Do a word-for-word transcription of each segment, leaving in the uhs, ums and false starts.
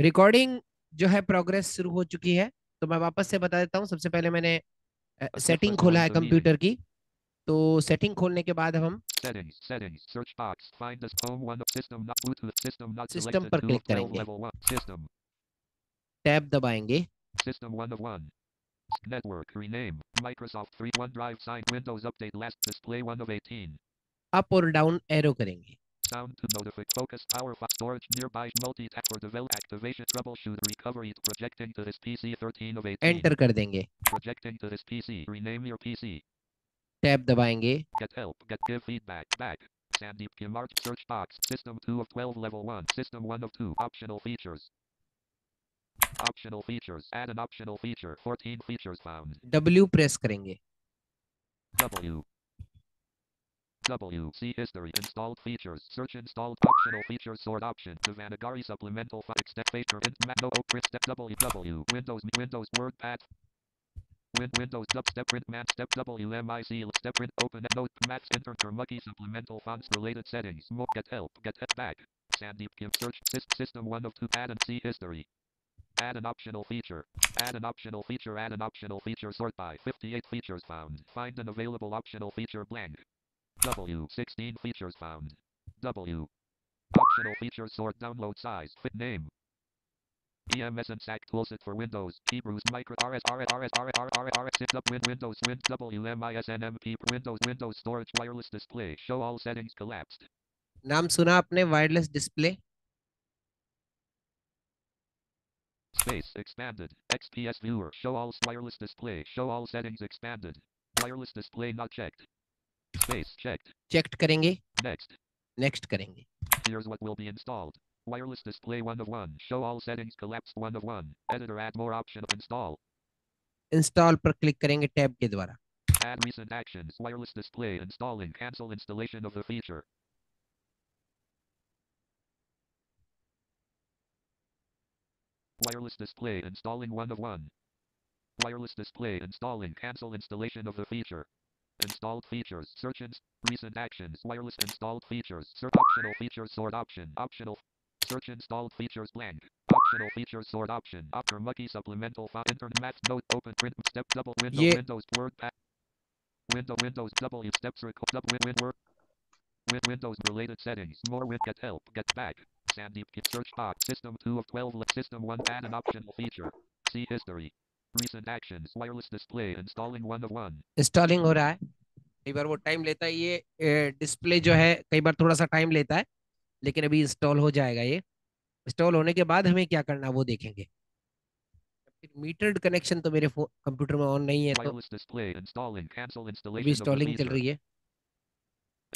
Recording जो है progress शुरू हो चुकी है, तो मैं वापस से बता देता हूँ। सबसे पहले मैंने सेटिंग खोला है कंप्यूटर की, तो सेटिंग खोलने के बाद हम सिस्टम पर क्लिक करेंगे, टैब दबाएंगे, Network rename Microsoft three OneDrive side Windows update last display one of eighteen. Up और डाउन एरो करेंगे। Sound to notify focus power storage nearby multi-tap for develop activation troubleshoot recovery projecting to this P C thirteen of eighteen. Enter कर देंगे। Projecting to this P C rename your P C. Tab दबाएंगे। Get help get give feedback back. Sandeep की mark search box system two of twelve level one system one of two optional features. Optional features. Add an optional feature. fourteen features found. W press करेंगे. W. W. See history. Installed features. Search installed optional features. Sort option. Devanagari supplemental file. Step feature. No print step. W. W. Windows. Windows word path. Win Windows. Dub step print map. Step W M I seal. Step print open. Note maps. Enter. Turmuggy supplemental fonts. Related settings. More get help. Get help back. Sandeep Kim search system one of two. Add and see history. Add an optional feature. Add an optional feature. Add an optional feature. Sort by fifty-eight features found. Find an available optional feature blank. W. sixteen features found. W. Optional feature. Sort download size. Fit name. E M S and S A C toolset for Windows. Hebrews micro. RS RS RS RS RS RS. Sit up win Windows. Win W M I S N M P. Windows. Windows storage. Wireless display. Show all settings collapsed. नाम सुना आपने wireless display? Space expanded. X P S viewer. Show all wireless display. Show all settings expanded. Wireless display not checked. Space checked. Checked करेंगे. Next. Next करेंगे. Here's what will be installed. Wireless display one of one. Show all settings collapsed one of one. Editor add more option of install. Install पर click करेंगे tab के द्वारा. Add recent actions. Wireless display installing. Cancel installation of the feature. Wireless display installing one of one. Wireless display installing. Cancel installation of the feature. Installed features. Search and recent actions. Wireless installed features. Search optional features. Sort option. Optional. Search installed features. Blank. Optional features. Sort option. After monkey supplemental file. Internet maps. Note open print. Step double window. Yeah. Windows word pack. Window windows W steps record. Win word. Win windows related settings. More with get help. Get back. Sandeep search box system two of twelve system one add an optional feature see history recent actions wireless display installing one of one installing हो रहा है। कई बार वो time लेता है, ये display जो है कई बार थोड़ा सा टाइम लेता है, लेकिन अभी इंस्टॉल हो जाएगा। ये इंस्टॉल होने के बाद हमें क्या करना वो देखेंगे। मीटर्ड कनेक्शन तो मेरे कंप्यूटर में ऑन नहीं है, तो इंस्टॉलिंग चल रही है।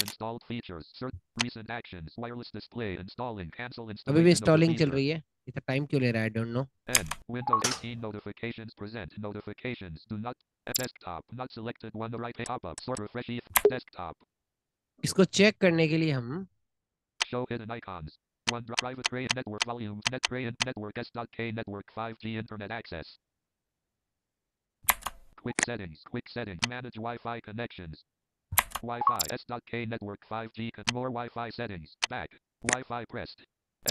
Installed features, search, recent actions, wireless display, installing, cancel installation. अभी भी installing चल रही है। इतना time क्यों ले रहा है? I don't know. N Windows eighteen notifications present notifications do not desktop not selected one the right pop up sort refresh desktop. इसको check करने के लिए हम show hidden icons one private tray network volume net tray network S K network five G internet access. Quick settings, quick settings, manage Wi-Fi connections. Wi-Fi S K network five G more Wi-Fi settings back Wi-Fi pressed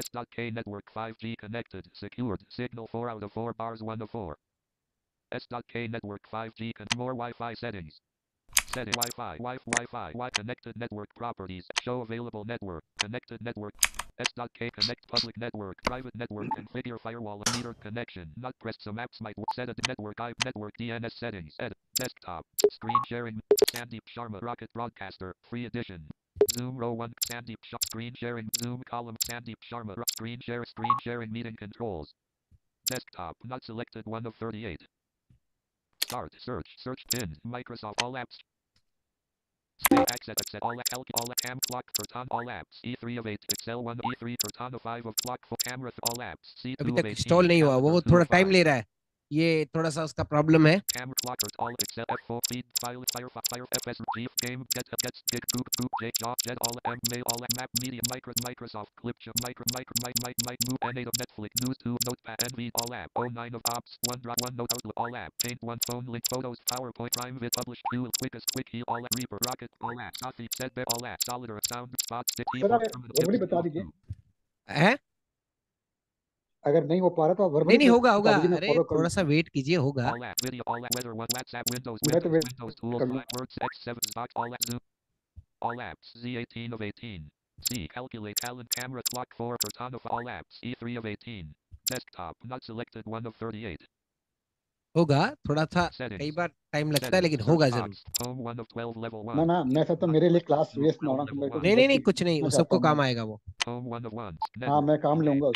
S K network five G connected secured signal four out of four bars one of four S K network five G more Wi-Fi settings setting Wi-Fi Wi-Fi Wi connected network properties show available network connected network S K connect public network private network configure firewall and metered connection not pressed some apps might set a network I P network D N S settings edit desktop screen sharing Sandeep Sharma Rocket Broadcaster free edition Zoom row one Sandeep Sharma screen sharing Zoom column Sandeep Sharma screen share screen sharing meeting controls desktop not selected one of thirty-eight start search search pin Microsoft all apps Stay access access all all all cam clock Cortana all apps E three of eight Excel one E three Cortana five of clock for camera all apps C two अभी तक install नहीं हुआ, वो थोड़ा time ले रहा है, ये थोड़ा सा उसका प्रॉब्लम है। Camera clock all Excel F four feed file Firefox Fire F S G game get get get group group J J all and mail all map media micro Microsoft clip micro micro mic mic mic move N eight of Netflix news two notepad N V all app O nine of apps one drop one note outlook all app paint one phone link photos PowerPoint prime vid publish Q quickest quick heal all app Reaper Rocket all app Asif set all app solid or sound spot sticky। है अगर नहीं हो पा रहा तो आप नहीं, नहीं होगा होगा अरे थोड़ा सा वेट कीजिए, होगा। होगा थोड़ा सा, कई बार टाइम लगता है लेकिन होगा जरूर। ना ना मैं सब तो मेरे लिए क्लास वेस्ट ना होना। नहीं नहीं नहीं कुछ नहीं, वो सबको काम आएगा वो। हाँ मैं काम लूंगा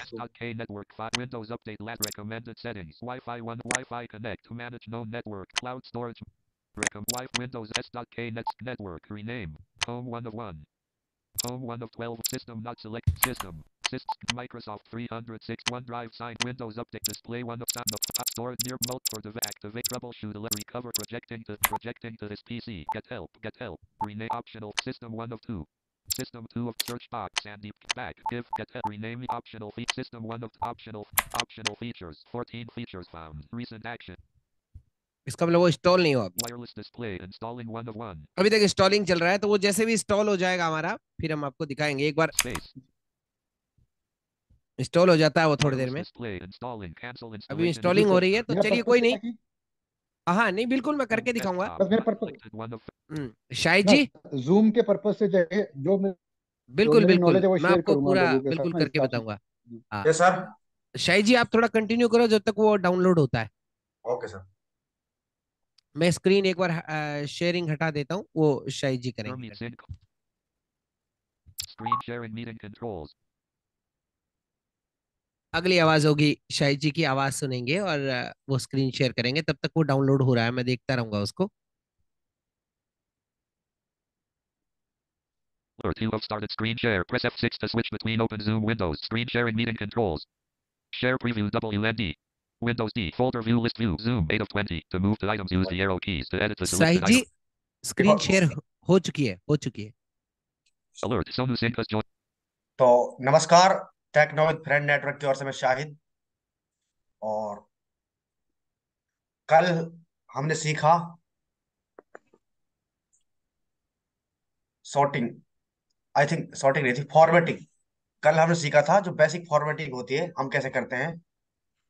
उसको। Microsoft three oh six OneDrive signed Windows update display one of Samsung storage near mode for the activate troubleshoot alert recover projecting to projecting to this P C get help get help rename optional system one of two system two of search box Sandeep back give get help rename optional feed system one of optional optional features fourteen features found recent action. इसका मतलब वो install नहीं हुआ। Wireless display installing one of one. अभी तक installing चल रहा है तो वो जैसे भी इंस्टॉल हो जाएगा हमारा फिर हम आपको दिखाएंगे। एक बार इंस्टॉल हो जाता है वो थोड़ी देर में। अभी इंस्टॉलिंग हो रही है तो चलिए कोई नहीं। हाँ नहीं बिल्कुल मैं करके दिखाऊंगा। बस मेरे पर्पस शाहिद जी जूम के पर्पस से जो बिल्कुल बिल्कुल मैं आपको पूरा बिल्कुल करके बताऊंगा। Yes sir. शाहिद जी आप थोड़ा कंटिन्यू करो जब तक वो डाउनलोड होता है। Okay sir. मैं स्क्रीन एक बार शेयरिंग हटा देता हूँ, वो शाहिद जी करेंगे। अगली आवाज होगी शाहिद जी की, आवाज सुनेंगे और वो स्क्रीन शेयर करेंगे। तब तक वो डाउनलोड हो रहा है, मैं देखता रहूंगा उसको। You have started screen share. Press F six to switch between open Zoom windows. Screen sharing meeting controls. Share preview W M I. Windows D folder view list view Zoom eight of twenty. To move to items use the arrow keys to edit the selected item. Shahid ji screen share हो चुकी है, हो चुकी है। Alert Sonu Singh has joined. तो नमस्कार techno with friend network की ओर से मैं शाहिद। और कल हमने सीखा सॉर्टिंग, आई थिंक सॉर्टिंग नहीं थी फॉर्मेटिंग। कल हमने सीखा था जो बेसिक फॉर्मेटिंग होती है हम कैसे करते हैं,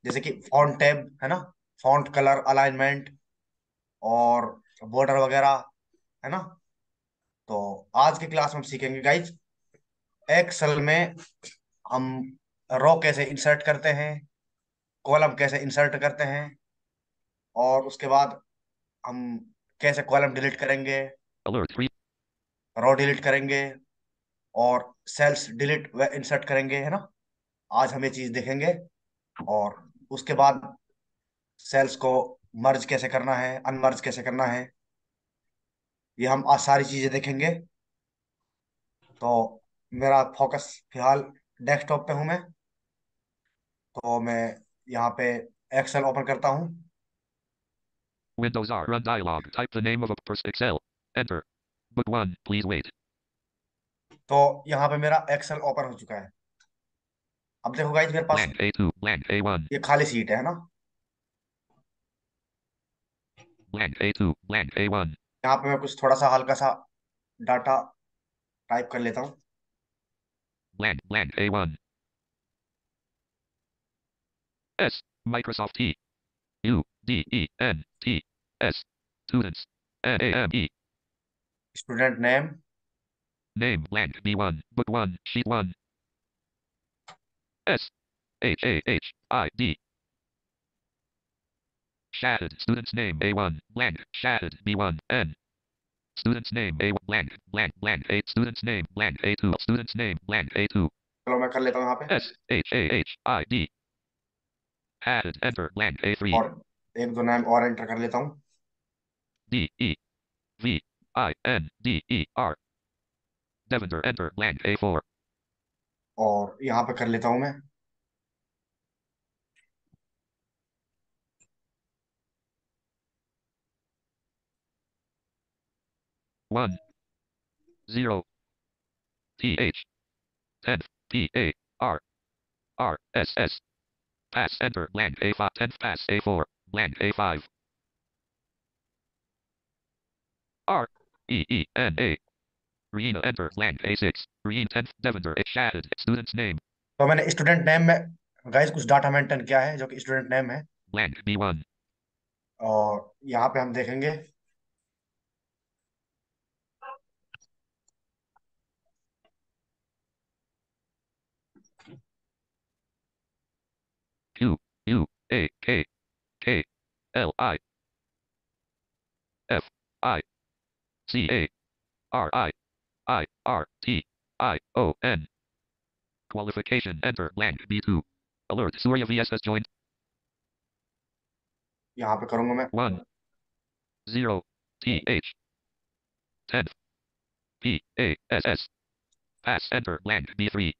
जैसे कि फॉन्ट टैब है ना, फॉन्ट कलर अलाइनमेंट और बॉर्डर वगैरह है ना। तो आज के क्लास में हम सीखेंगे गाइज एक्सेल में हम रो कैसे इंसर्ट करते हैं, कॉलम कैसे इंसर्ट करते हैं और उसके बाद हम कैसे कॉलम डिलीट करेंगे, रो डिलीट करेंगे और सेल्स डिलीट व इंसर्ट करेंगे है ना। आज हम ये चीज देखेंगे और उसके बाद सेल्स को मर्ज कैसे करना है, अनमर्ज कैसे करना है, ये हम आज सारी चीजें देखेंगे। तो मेरा फोकस फिलहाल डेस्कटॉप पे हूं मैं, तो मैं यहाँ पे एक्सेल ओपन करता हूँ। Windows R run dialogue type the name of a person Excel enter book one please wait. तो यहाँ पे मेरा एक्सेल ओपन हो चुका है। अब देखो गाइस मेरे पास blank A two, blank A one ये खाली सीट है ना, blank A two, blank A one। यहाँ पे मैं कुछ थोड़ा सा हल्का सा डाटा टाइप कर लेता हूँ। Blank, blank, A one. S, Microsoft T. U, D, E, N, T. S, students. A, A, M, E. Student name. Name, blank, B one, book one, sheet one. S, H, A, H, I, D. Shahid, student's name, A one, blank, Shahid, B one, N. Student's name A blank blank blank A student's name blank A two student's name blank A two। चलो मैं कर लेता हूं यहां पे S H A H I D add enter blank A three और एक दो नाम और एंटर कर लेता हूं। D E V I N D E R Devender enter blank A four और यहां पे कर लेता हूं मैं। One zero T H ten P A R R S S pass enter blank A five ten pass A four blank A five R E E N A Reena enter blank A six Reena ten Devender Shahid student's name। तो मैंने student name में guys कुछ data maintain किया है जो कि student name है B one, और यहाँ पे हम देखेंगे Q U A K K L I F I C A R I I R T I O N qualification enter blank B two alert Surya V S has joined. यहाँ पे करूँगा मैं one zero T H ten P A S S pass enter blank B three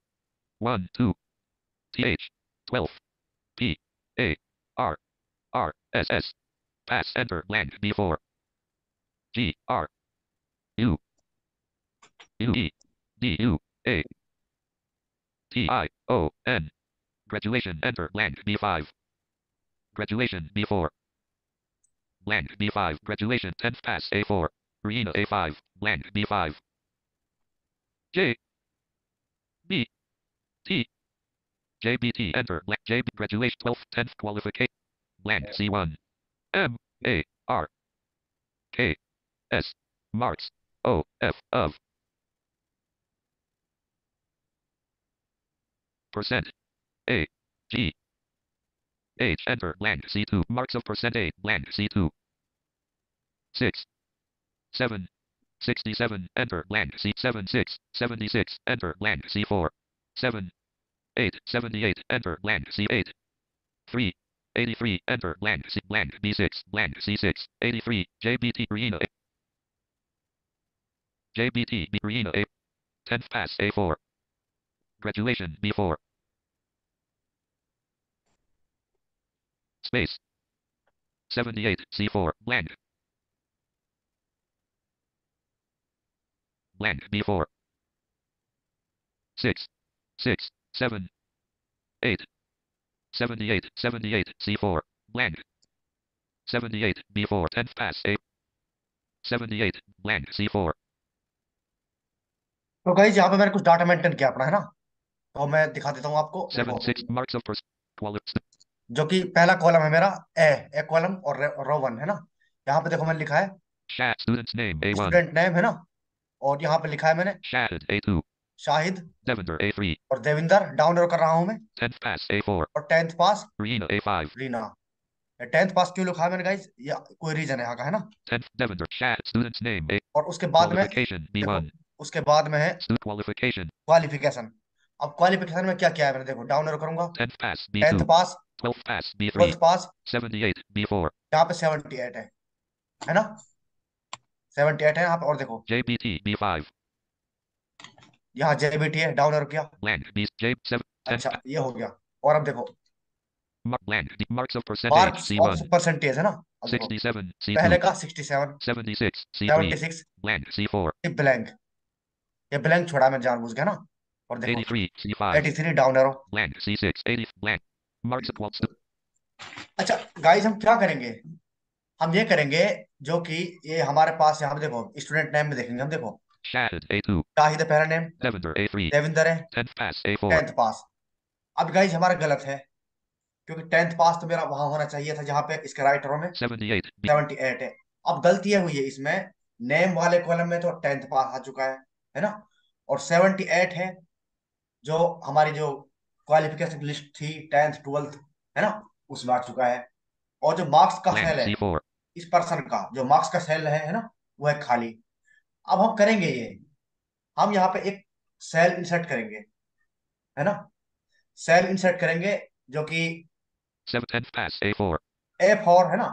one two T H twelve P A R R S S pass enter blank B four G R U U E D U A T I O N graduation enter blank B five graduation B four blank B five graduation tenth pass A four Reena A five blank B five J B T J B T enter blank J B graduation twelfth tenth qualification blank C one M A R K S marks O F of percent A G H enter blank C two marks of percent A blank C two six seven sixty-seven enter blank C seven six seventy-six enter blank C four seven eight seventy-eight enter blank C eight three eighty-three enter blank C blank B six blank C six eighty-three J B T Reena J B T B Reena A tenth pass A four graduation B four space seventy-eight C four blank blank B four six six seven eight seventy-eight seventy-eight C four blank seventy-eight B four tenth pass A seventy-eight blank C four. तो guys यहाँ पे मैंने कुछ data maintain किया अपना, है ना, तो मैं दिखा देता हूँ आपको seven, six, marks of percent, जो कि पहला कॉलम है मेरा ए ए कॉलम और रोवन, है ना। यहाँ पे देखो मैंने लिखा है स्टूडेंट नेम, है ना, और यहाँ पे लिखा है मैंने शाहिद शाहिद देवेंद्र A three और देवेंद्र डाउन कर रहा हूं मैं tenth pass A four और tenth pass Reena A five Reena. tenth pass क्यों लिखा है मैंने गाइस, या कोई रीजन है यहाँ का, है ना। tenth Devendra Shahid students name A और उसके बाद में B one उसके बाद में है क्वालिफिकेशन क्वालिफिकेशन। अब क्वालिफिकेशन में क्या क्या है मैंने देखो डाउन करूंगा tenth pass B two tenth pass twelfth pass B three twelfth pass seventy-eight B four यहाँ पे seventy-eight है, है ना, seventy-eight है यहाँ पे। और देखो J B T B five यहाँ J B T है, डाउन किया अच्छा ये हो गया। और अब देखो मार्क्स ऑफ परसेंटेज, है ना, पहले का sixty-seven, seventy-six, seventy-six ब्लैंक, ये ब्लैंक छोड़ा मैं जानबूझ के, है ना। और देखो eighty-three डाउन एरो। अच्छा गाइस हम क्या करेंगे, हम ये करेंगे जो कि ये हमारे पास यहाँ पे देखो स्टूडेंट नेम में देखेंगे हम, देखो शाहिद A two शाहिद पहला name Devendra A three Devendra है tenth pass A four tenth pass। अब गाइस हमारा गलत है क्योंकि tenth pass तो मेरा वहां होना चाहिए था जहां पे इसके राइट रो में seventy-eight seventy-eight है। अब गलती है हुई है इसमें, नेम वाले कॉलम में तो tenth pass आ चुका है, है ना, और seventy-eight है जो हमारी जो क्वालिफिकेशन लिस्ट थी tenth twelfth, है ना, उसमें आ चुका है। और जो मार्क्स का सेल है इस पर्सन का, जो मार्क्स का सेल है, है ना, वो है खाली। अब हम करेंगे ये, हम यहाँ पे एक सेल इंसर्ट करेंगे, है ना, सेल इंसर्ट करेंगे जो कि A four है ना,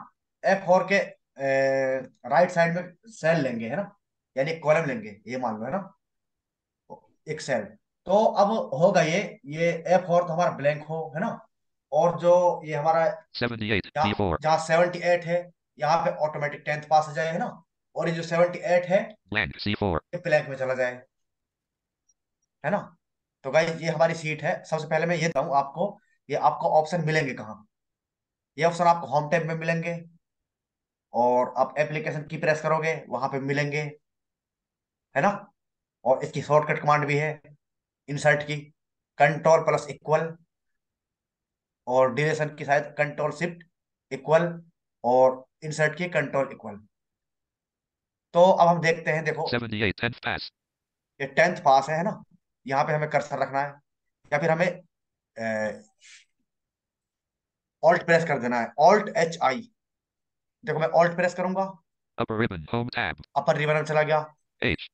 A four के राइट साइड में सेल लेंगे, है ना, यानी कॉलम लेंगे, ये मान लो, है ना, एक सेल। तो अब होगा ये ये A four तो हमारा ब्लैंक हो, है ना, और जो ये हमारा जहाँ seventy-eight है यहाँ पे ऑटोमेटिक tenth पास हो जाए, है ना, और ये जो seventy-eight है blank C four ये blank में चला जाए, है ना। तो गाइस ये हमारी सीट है। सबसे पहले मैं ये बताऊं आपको, ये आपको ऑप्शन मिलेंगे कहाँ, ये ऑप्शन आपको होम टैब में मिलेंगे और आप एप्लीकेशन की प्रेस करोगे वहां पे मिलेंगे, है ना। और इसकी शॉर्टकट कमांड भी है इंसर्ट की, कंट्रोल प्लस इक्वल, और ड्यूरेशन के साथ कंट्रोल शिफ्ट इक्वल और इंसर्ट की कंट्रोल इक्वल। तो अब हम देखते हैं, देखो ये टेंथ पास, ये टेंथ पास है ना, यहाँ पे हमें कर्सर रखना है या फिर हमें ऑल्ट प्रेस कर देना है, ऑल्ट एच आई। देखो मैं ऑल्ट प्रेस करूंगा, upper ribbon home tab, upper ribbon चला गया, एच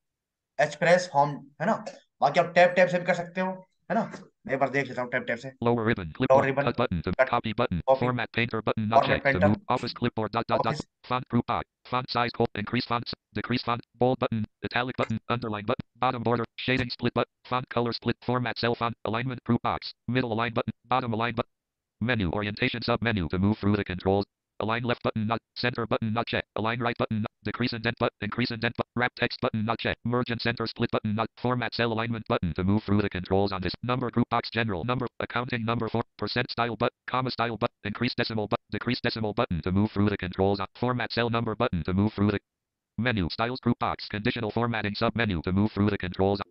एच प्रेस होम, है ना। बाकी आप टैब टैब से भी कर सकते हो, है ना। मैं बस देख लेता हूं टैब टैब से। Lower ribbon, lower ribbon button, copy button, format painter button, object, office clipboard dot dot dot, font group I, font size को increase, font decrease, font bold button, italic button, underline button, bottom border, shading split button, font color split, format cell font, alignment group box, middle align button, bottom align button, menu orientation sub menu to move through the controls, align left button not, center button not checked, align right button not, decrease indent button, increase indent button, wrap text button not checked, merge and center split button not, format cell alignment button to move through the controls on this, number group box general, number, accounting number four, percent style button, comma style button, increase decimal button, decrease decimal button to move through the controls on, format cell number button to move through the menu, styles group box, conditional formatting sub menu to move through the controls,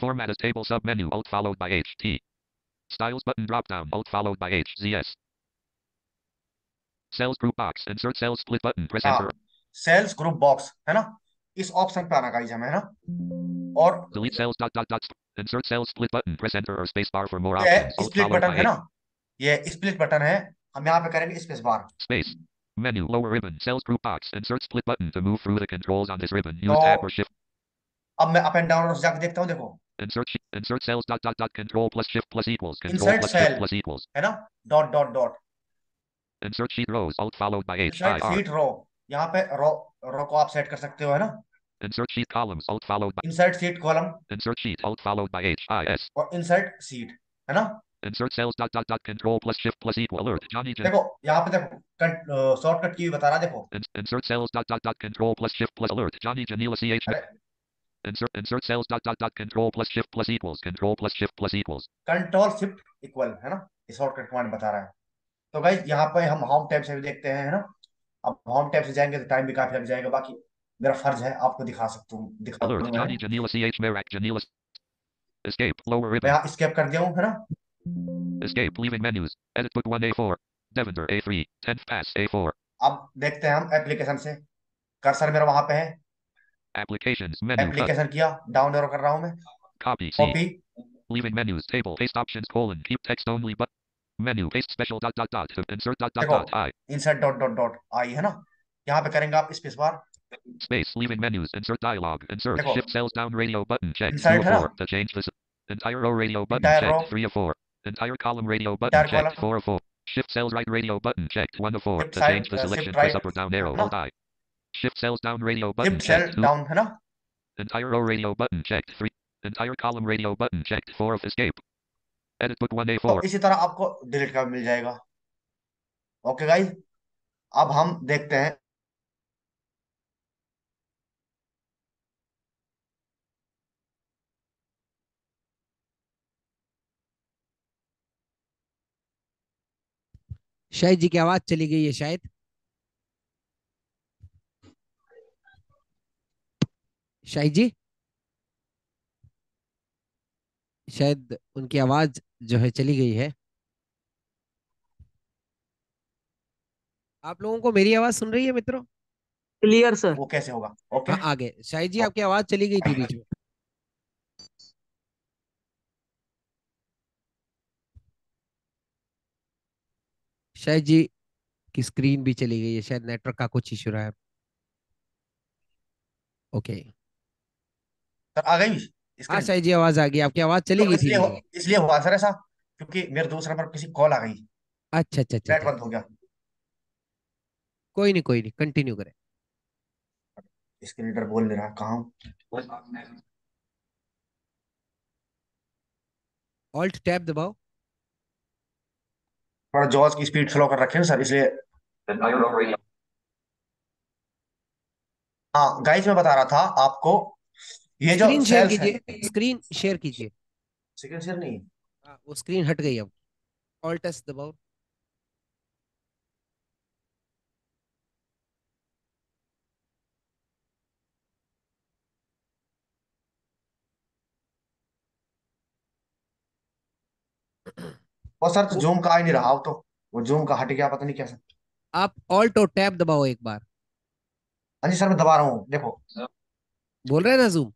format as table sub menu, alt followed by ht, styles button drop down, alt followed by hzs, cells group box, insert cells split button, press enter, cells group box, है ना। इस option पे आना guys हमें, है ना, और delete cells dot dot dot, insert cells split button, press enter or space bar for more options, split button है ना, ये split button है, हम यहाँ पे करेंगे space bar, space menu, lower ribbon, cells group box, insert split button to move through the controls on this ribbon, use tab or shift, अब मैं up and down और जाके देखता हूँ, देखो insert insert cells dot dot dot, control plus shift plus equals, control plus shift plus equals, है ना, dot dot dot, insert sheet rows, alt followed by h i r, insert sheet row, यहाँ पे row row को आप set कर सकते हो, है ना, insert sheet columns, alt followed by insert sheet column, insert sheet alt followed by h i s, और insert sheet, है ना, insert cells dot dot dot, control plus shift plus equal alert, Johnny J, देखो यहाँ पे देखो shortcut की बता रहा, देखो insert cells dot dot dot, control plus shift plus alert, Johnny Janila ch, insert insert cells dot dot dot, control plus shift plus equals, control plus shift plus equals, control shift equal, है ना, ये shortcut command बता रहा है। तो guys यहाँ पे हम होम टैब से भी देखते हैं, है ना। अब होम टैब से जाएंगे तो टाइम भी काफी लग जाएगा, बाकी मेरा फर्ज है आपको दिखा सकता हूँ, दिखा दूँ, Johnny Janila ch Merak Janila escape, lower ribbon, मैं escape कर दिया हूँ, है ना। Escape, leaving menus, edit book one A four, Devender A three, tenth pass A four. अब देखते हैं हम एप्लीकेशन से, कर्सर मेरा वहाँ पे है, applications menu, एप्लीकेशन किया, डाउन एरो कर रहा हूँ मैं, copy, copy, leaving menus table, paste options colon, keep text only but menu, paste special dot dot dot, insert dot dot dot i, insert dot dot dot i, है ना। यहाँ पे करेंगे आप space bar, space, leaving menus, insert dialog, insert shift cells down radio button, check two or four to change this, entire row radio button, check three or four. Entire column radio button checked four of four. Shift cells right radio button checked one of four. To change the selection press up or down arrow alt I. Shift cells down radio button checked two. Entire row radio button checked three. Entire column radio button checked four of escape. Edit book one A four. इसी तरह आपको delete का मिल जाएगा। Okay guys, अब हम देखते हैं शाहिद जी की आवाज चली गई है शायद। शाहिद जी, शायद उनकी आवाज जो है चली गई है। आप लोगों को मेरी आवाज सुन रही है मित्रों? Clear sir. वो कैसे होगा? ओके, हाँ आगे। शाहिद जी आपकी आवाज चली गई थी बीच में। शायद जी की स्क्रीन भी चली गई है, शायद नेटवर्क का कुछ इशू रहा है। ओके सर, आ गई? हाँ शायद जी आवाज आ गई, आपकी आवाज चली गई थी। इसलिए हुआ सर ऐसा क्योंकि मेरे दूसरे पर किसी कॉल आ गई। अच्छा अच्छा अच्छा, नेटवर्क बंद हो गया। कोई नहीं कोई नहीं, कंटिन्यू करें। इसके लीडर बोल नहीं रहा, कहाँ? ऑल्ट टैब दबाओ। थोड़ा जॉज की स्पीड स्लो कर रखे हैं सर, इसलिए। हाँ गाइस, मैं बता रहा था आपको, ये जो स्क्रीन शेयर कीजिए, स्क्रीन शेयर कीजिए। स्क्रीन शेयर नहीं, आ, वो स्क्रीन हट गई। अब ऑल्ट एस दबाओ। और सर तो जूम का आ ही नहीं रहा, तो वो जूम का हट गया पता नहीं कैसे। आप ऑल्ट और टैब दबाओ एक बार। हाँ जी सर मैं दबा रहा हूँ, देखो बोल रहे हैं ना जूम।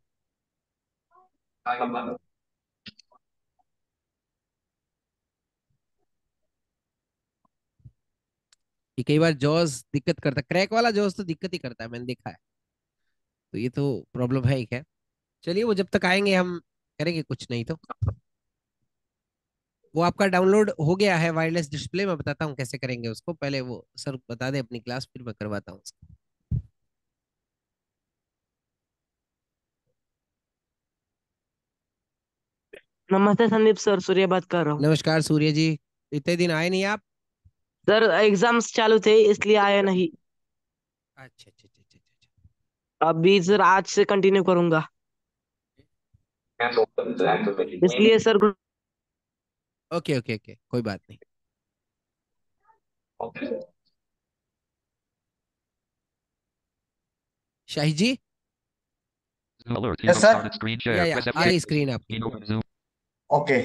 कई बार जॉज दिक्कत करता है, क्रैक वाला जॉज तो दिक्कत ही करता है, मैंने देखा है, तो ये तो प्रॉब्लम है ही है। चलिए वो जब तक आएंगे हम करेंगे कुछ, नहीं तो वो आपका डाउनलोड हो गया है वायरलेस डिस्प्ले, मैं बताता हूँ कैसे करेंगे उसको। पहले वो सर बता दे अपनी क्लास, फिर मैं करवाता हूँ उसको। नमस्ते संदीप सर, सूर्य बात कर रहा हूँ। नमस्कार सूर्य जी, इतने दिन आए नहीं आप। सर एग्जाम्स चालू थे इसलिए आया नहीं। अच्छा अच्छा अच्छा अच्छा। अभी सर आज से कंटिन्यू करूंगा, इसलिए सर। ओके ओके ओके, कोई बात नहीं। okay. Shahid ji. yes, sir आई स्क्रीन आपकी। Okay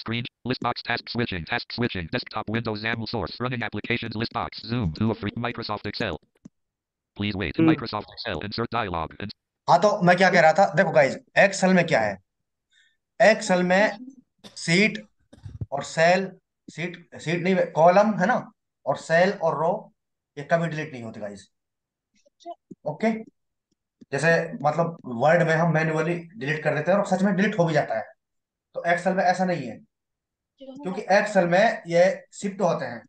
Screen list box task switching task switching desktop Windows A M L source running applications list box Zoom View of Microsoft Excel Please wait hmm. Microsoft Excel insert dialog and... हाँ तो मैं क्या कह रहा था, देखो guys Excel में क्या है, एक्सेल में सीट और सेल, सीट सीट नहीं कॉलम है ना, और सेल और रो ये कभी डिलीट नहीं होती गाइस। ओके जैसे मतलब वर्ड में हम मैन्युअली डिलीट कर देते हैं और सच में डिलीट हो भी जाता है, तो एक्सेल में ऐसा नहीं है क्योंकि एक्सेल में ये शिफ्ट होते हैं,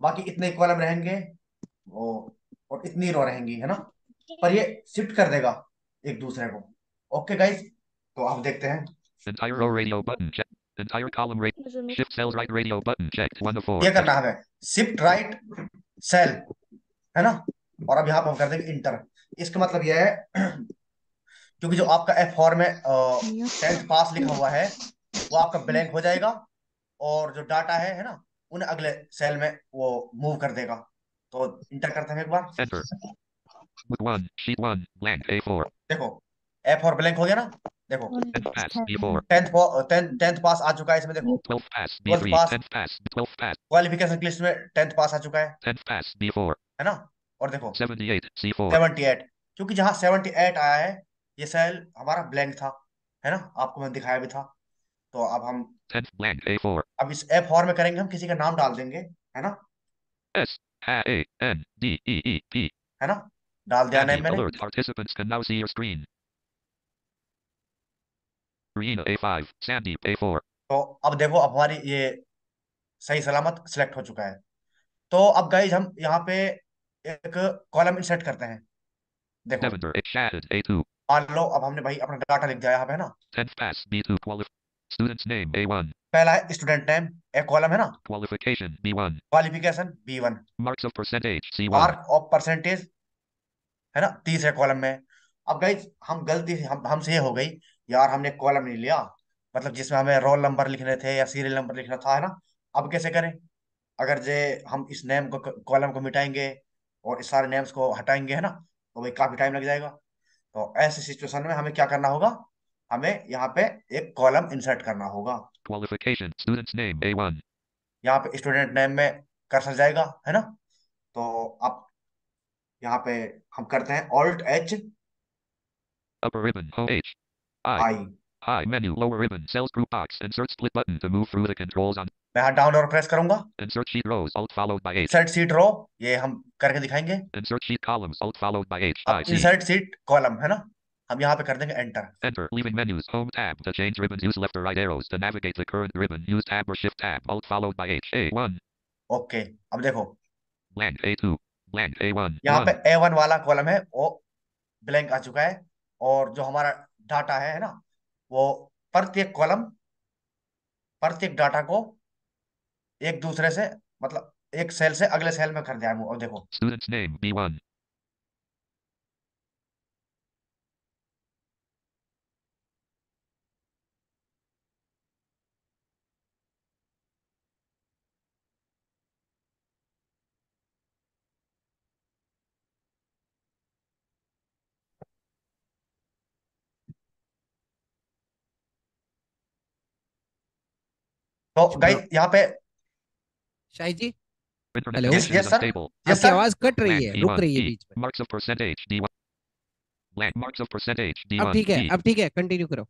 बाकी इतने कॉलम रहेंगे वो और इतनी रो रहेंगी है ना, पर ये शिफ्ट कर देगा एक दूसरे को। ओके गाइस तो आप देखते हैं ये करना है शिफ्ट राइट सेल है ना, और अब यहाँ पर हम कर देंगे इंटर। इसका मतलब यह है क्योंकि जो आपका एफ फोर में टेंथ पास लिखा हुआ है वो आपका ब्लैंक हो जाएगा और जो डाटा है है ना उन्हें अगले सेल में वो मूव कर देगा। तो इंटर करते हैं एक बार। one, one, blank, A four. देखो एफ फोर ब्लैंक हो गया ना, देखो टेंथ पास आ चुका है इसमें, देखो क्वालिफिकेशन लिस्ट में टेंथ पास आ चुका है है ना, और देखो अठहत्तर क्योंकि जहाँ अठहत्तर आया है ये सेल हमारा ब्लैंक था है ना, आपको मैंने दिखाया भी था। तो अब हम अब इस एफ फोर में करेंगे, हम किसी का नाम डाल देंगे है ना, S A N D E E P है ना, डाल दिया नाम मैंने। Participants can now see your screen. Reena A five, Sandeep A four. तो अब देखो अब हमारी ये सही सलामत सिलेक्ट हो चुका है। तो अब गाइज हम यहाँ पे एक कॉलम इंसर्ट करते हैं। देखो Devender, Shahid A two. मान लो अब हमने भाई अपना डाटा लिख दिया यहाँ पे है ना, student's name A one, पहला है स्टूडेंट नेम एक कॉलम है ना, qualification B one, qualification B one, marks of percentage C one, mark of percentage है ना तीसरे कॉलम में। अब गाइस हम गलती से हम हमसे ये हो गई यार, हमने कॉलम नहीं लिया, मतलब जिसमें हमें रोल नंबर लिखने थे या सीरियल नंबर लिखना था है ना। अब कैसे करें, अगर जे हम इस नेम को कॉलम को मिटाएंगे और इस सारे नेम्स को हटाएंगे है ना, तो भाई काफी टाइम लग जाएगा। तो ऐसी सिचुएशन में हमें क्या करना होगा, हमें यहाँ पे एक कॉलम इंसर्ट करना होगा। Qualification students name A one, यहाँ पे स्टूडेंट नेम में कर्सर जाएगा है ना। तो अब यहाँ पे हम करते हैं alt H upper ribbon O H I I menu lower ribbon cells group box insert split button to move through the controls on. मैं यहाँ डाउन और प्रेस करूंगा। Insert sheet rows alt followed by insert sheet row, ये हम करके दिखाएंगे। Insert sheet columns alt followed by H I C, insert sheet column है ना, हम यहाँ पे कर देंगे enter. Enter leaving menus home tab to change ribbon use left और right arrows to navigate the current ribbon use tab और shift tab alt followed by H A one. Okay अब देखो blank A two blank A one, यहाँ पे ए one वाला column है वो blank आ चुका है, और जो हमारा डाटा है ना वो प्रत्येक कॉलम प्रत्येक डाटा को एक दूसरे से मतलब एक सेल से अगले सेल में कर दिया है। और देखो स्टूडेंट्स नेम बी वन, तो गाइस यहाँ पे Shahid ji, hello, yes sir, yes sir, आवाज कट रही है, रुक रही है बीच में। Marks of percentage D one, black marks of percentage D one. अब ठीक है, अब ठीक है, कंटिन्यू करो।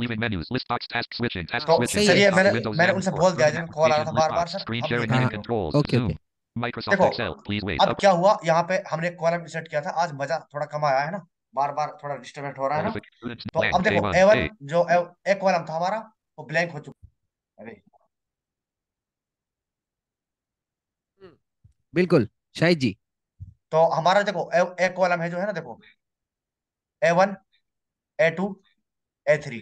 Leaving menus, list box, task switching, task switching। Sir ये मैंने मैंने उनसे बोल दिया, जिन कॉल आ रहा था बार-बार sir. Screen sharing and controls, Zoom, Microsoft Excel, please wait। अब क्या हुआ, यहाँ पे हमने कॉलम इंसर्ट किया था, आज मजा थोड़ा कम आया है ना, बार-बार थोड़ा डिस्टर्बेंस हो रहा है ना। तो अब देखो ए वन जो एक कॉलम था हमारा वो ब्लैंक हो चुका। अरे बिल्कुल शाहिद जी, तो हमारा देखो एक कॉलम है जो है ना, देखो A one A two A three.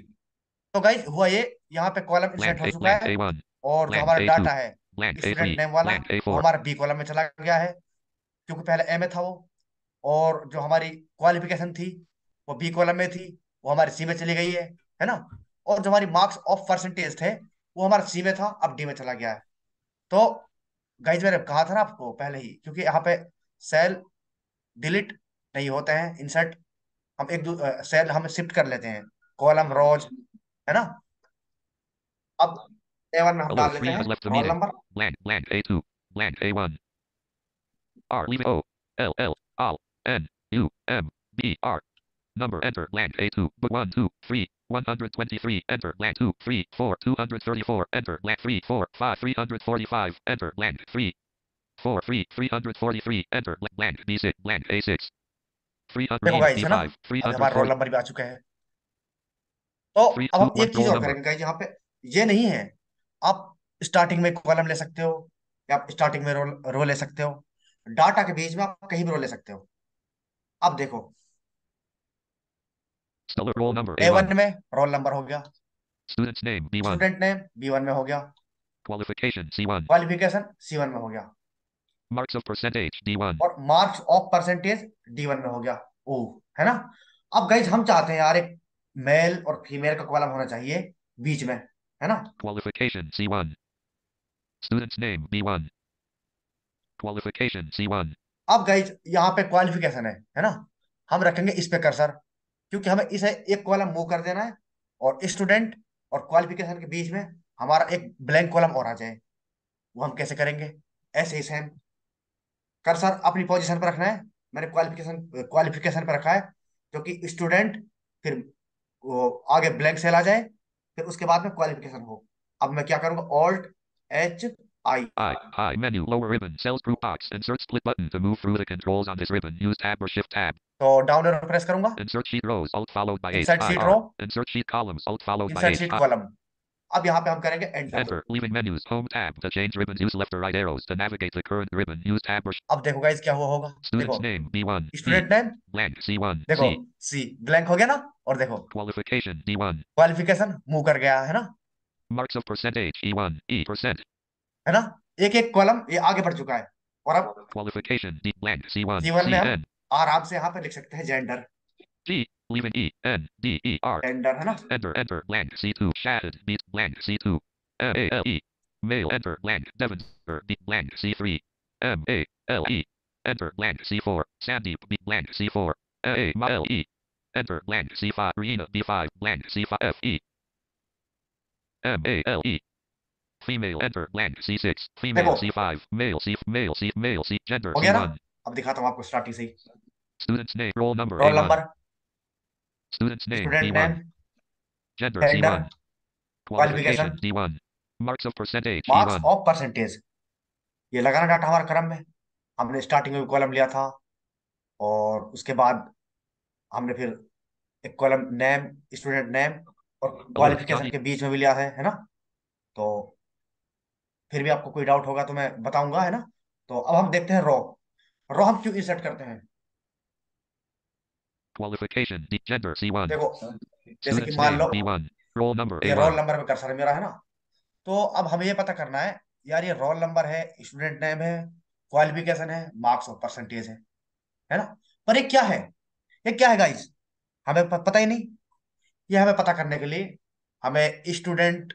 तो गाइस हुआ ये, यहाँ पे कॉलम इंसर्ट हो चुका है और जो हमारा डाटा है स्टूडेंट नेम वाला हमारा बी कॉलम में चला गया है, क्योंकि पहले ए में था वो, और जो हमारी क्वालिफिकेशन थी वो बी कॉलम में थी, वो हमारी सी में चली गई है, है ना। और जो हमारी मार्क्स ऑफ परसेंटेज थे वो हमारा सी में था, अब डी में चला गया है। तो गाइज मैंने कहा था ना आपको पहले ही, क्योंकि यहाँ पे सेल डिलीट नहीं होते हैं, इंसर्ट हम एक दू सेल हम शिफ्ट कर लेते हैं, कॉलम रोज, है ना। अब ए वन में हम डाल लेते हैं call number blank A two blank A one R leave O L L all N U M B R number enter blank a two but one two three one two three enter blank two three four two three four enter blank three four five three four five enter blank three four three three four three enter blank b six blank a six three oh five three oh four हमारा roll number भी आ चुका है। तो अब हम एक चीज और करेंगे गाइस, यहाँ पे ये नहीं है आप स्टार्टिंग में कॉलम ले सकते हो या आप स्टार्टिंग में रो रो ले सकते हो, डाटा के बीच में आप कहीं भी रो ले सकते हो। अब देखो ए वन में रोल नंबर हो गया, स्टूडेंट नेम बी वन में हो गया, क्वालिफिकेशन सी वन में हो गया, marks of percentage D one और marks of percentage D one में हो गया, ओ है ना। अब गाइस हम चाहते हैं यार एक मेल और फीमेल का कॉलम होना चाहिए बीच में, है ना। Qualification C one, students name B one, qualification C one. अब गाइस यहाँ पे क्वालिफिकेशन है, है ना, हम रखेंगे इस पे कर्सर, क्योंकि हमें इसे एक कॉलम मूव कर देना है और स्टूडेंट और क्वालिफिकेशन के बीच में हमारा एक ब्लैंक कॉलम और आ जाए। वो हम कैसे करेंगे, ऐसे ही सेम कर्सर अपनी पोजीशन पर रखना है। मैंने क्वालिफिकेशन क्वालिफिकेशन पर रखा है, क्योंकि स्टूडेंट फिर वो आगे ब्लैंक सेल आ जाए, फिर उसके बाद में क्वालिफिकेशन हो। अब मैं क्या करूंगा, alt H I I menu lower ribbon cells group box insert split button to move through the controls on this ribbon use tab और शिफ्ट टैब। तो डाउन एरो प्रेस करूंगा, insert sheet rows alt followed by insert sheet row, insert sheet columns alt followed by insert sheet column. अब यहाँ पे हम करेंगे enter, leaving menus home tab to change ribbon use left और right arrows to navigate the current ribbon use tab. अब देखो guys क्या हुआ होगा, देखो student name blank C one, देखो सी ब्लैंक हो गया ना, और देखो qualification D one, qualification move कर गया है ना, marks of percentage E one E percent, है ना। एक एक कॉलम ये आगे बढ़ चुका है। और अब qualification D blank C one C one में हम आराम से यहां पे लिख सकते हैं gender, G leaving E N D E R enter, है ना, enter enter blank C two shaded B blank C two M A L E male enter blank Devender B blank C three M A L E enter blank C four Sandeep B blank C four A L E enter blank C five Reena B five blank C five F E M A L E female enter blank C six female C five male C male C male C gender C one। अब दिखाता हूं आपको starting से, students name roll number roll number student's name student D one, gender D one, qualification D one, marks of percentage marks D one, of percentage। ये लगाना data हमारे क्रम में, हमने स्टार्टिंग में कॉलम लिया था और उसके बाद हमने फिर एक कॉलम नेम स्टूडेंट नेम और क्वालिफिकेशन के बीच में भी लिया है, है ना। तो फिर भी आपको कोई डाउट होगा तो मैं बताऊंगा, है ना। तो अब हम देखते हैं रो रो हम क्यों इंसर्ट करते हैं। क्वालिफिकेशन जेंडर सी वन, देखो जैसे कि मान लो रोल नंबर ये रोल नंबर पे कर्सर मेरा है ना। तो अब हमें ये पता करना है यार, ये रोल नंबर है, स्टूडेंट नेम है, क्वालिफिकेशन है, मार्क्स और परसेंटेज है, है ना। पर ये क्या है, ये क्या है गाइस, हमें पता ही नहीं। ये हमें पता करने के लिए हमें स्टूडेंट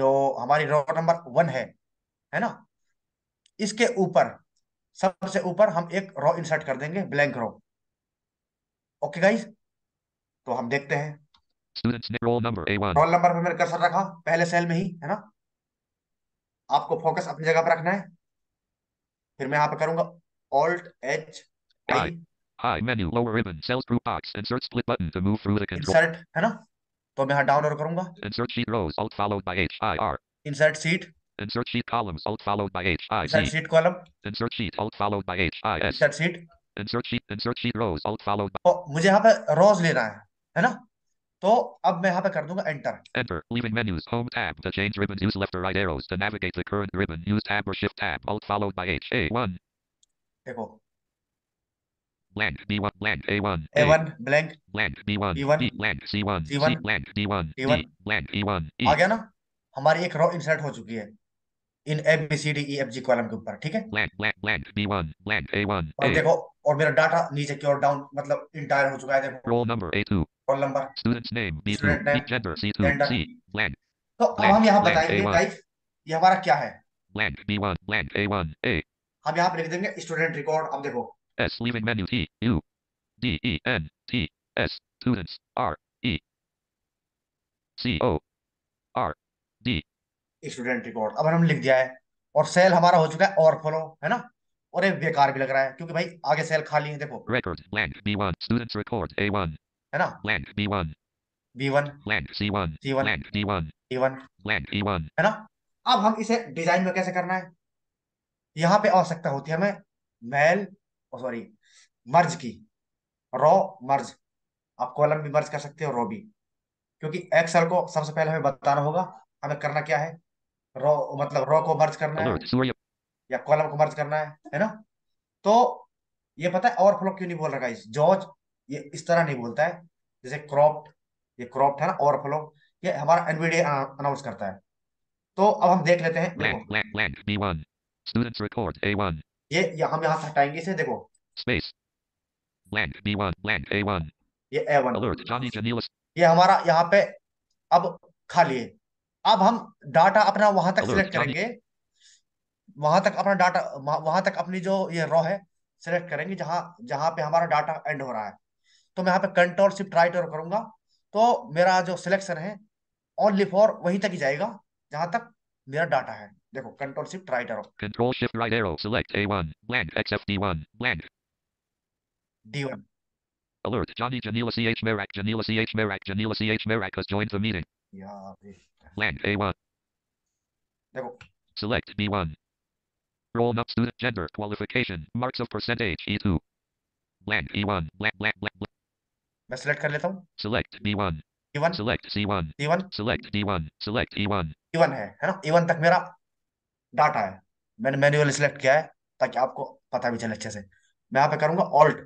जो हमारी रोल नंबर वन है, है ना, इसके ऊपर सबसे ऊपर हम एक रो इंसर्ट कर देंगे, ब्लैंक रो। ओके गाइस, तो हम देखते हैं रोल नंबर पे मैंने कर्सर रखा पहले सेल में ही, है ना। आपको फोकस अपनी जगह पर रखना है। फिर मैं यहाँ पे करूंगा alt H I menu lower ribbon cells through box insert split button to move through the control insert, है ना। तो मैं यहाँ डाउन एरो करूंगा। Insert sheet rows alt followed by H I R insert sheet insert sheet columns alt followed by H I insert sheet column insert sheet alt followed by H I S insert sheet insert sheet insert sheet rows alt followed bye. तो मुझे यहाँ पे रोज लेना है, है ना। तो अब मैं यहाँ पे कर दूंगा enter. Enter leaving menus home tab to change ribbon use left और right arrows to navigate the current ribbon use tab और shift tab alt followed by H A one. देखो blank b one blank a one a one blank blank b one b one blank c one c one blank d one d one blank e one आ गया ना। हमारी एक row insert हो चुकी है इन a b c d e f g column के ऊपर, ठीक है। blank blank blank b one blank a one और देखो और मेरा डाटा नीचे की ओर डाउन मतलब इंटायर हो चुका है। देखो roll number a two roll number student name b two gender c two c blank। तो अब हम यहां बताएंगे टाइप ये हमारा क्या है। blank b one blank a one a हम यहां पे लिख देंगे स्टूडेंट रिकॉर्ड। अब देखो S leaving menu T U D E N T S students R E C O R D student record अब हम लिख दिया है। और सेल हमारा हो चुका है और फॉलो, है ना। और ये बेकार भी लग रहा है क्योंकि भाई आगे सेल खाली है। देखो record blank B one students record A one, है ना। blank B one B one blank C one C one blank D one D one blank E one, है ना। अब हम इसे डिजाइन में कैसे करना है। यहाँ पे आवश्यकता होती है हमें मेल सॉरी मर्ज की, रॉ मर्ज। आप कॉलम भी मर्ज कर सकते हो, रॉ भी, क्योंकि एक्सेल को सबसे पहले हमें बताना होगा हमें करना क्या है। रॉ मतलब रॉ को मर्ज करना है या कॉलम को मर्ज करना है, है ना। तो ये पता है ओवरफ्लो क्यों नहीं बोल रहा है। जॉर्ज ये इस तरह नहीं बोलता है जैसे क्रॉप्ड, ये क्रॉप्ड है ना। ओवरफ्लो ये हमारा एनवीडिया अनाउंस करता है। तो अब हम देख लेते हैं। blank, blank, blank, B one, students record, A one. ये हम यहाँ से हटाएंगे इसे। देखो space blank b one blank a one ये a one alert Johnny Janilis ये हमारा यहाँ पे अब खाली है। अब हम डाटा अपना वहां तक सिलेक्ट करेंगे, वहां तक अपना डाटा वहां तक अपनी जो ये रो है सिलेक्ट करेंगे जहाँ जहाँ पे हमारा डाटा एंड हो रहा है। तो मैं यहाँ पे कंट्रोल शिफ्ट राइट और करूंगा तो मेरा जो सिलेक्शन है ओनली फॉर वहीं तक ही जाएगा जहाँ तक मेरा डाटा है। देखो control shift right arrow control shift right arrow select a one blank xfd one blank d one alert Johnny Janila ch Merak Janila ch Merak Janila ch Merak has joined the meeting yeah blank a one देखो select b one roll up student gender qualification marks of percentage e two blank e one blank blank blank मैं select कर लेता हूं select b one e one select c one d one select d one select e one e one है, है ना। e one तक मेरा data है। मैंने मैनुअल सिलेक्ट किया है ताकि आपको पता भी चले अच्छे से। मैं यहाँ पे करूंगा alt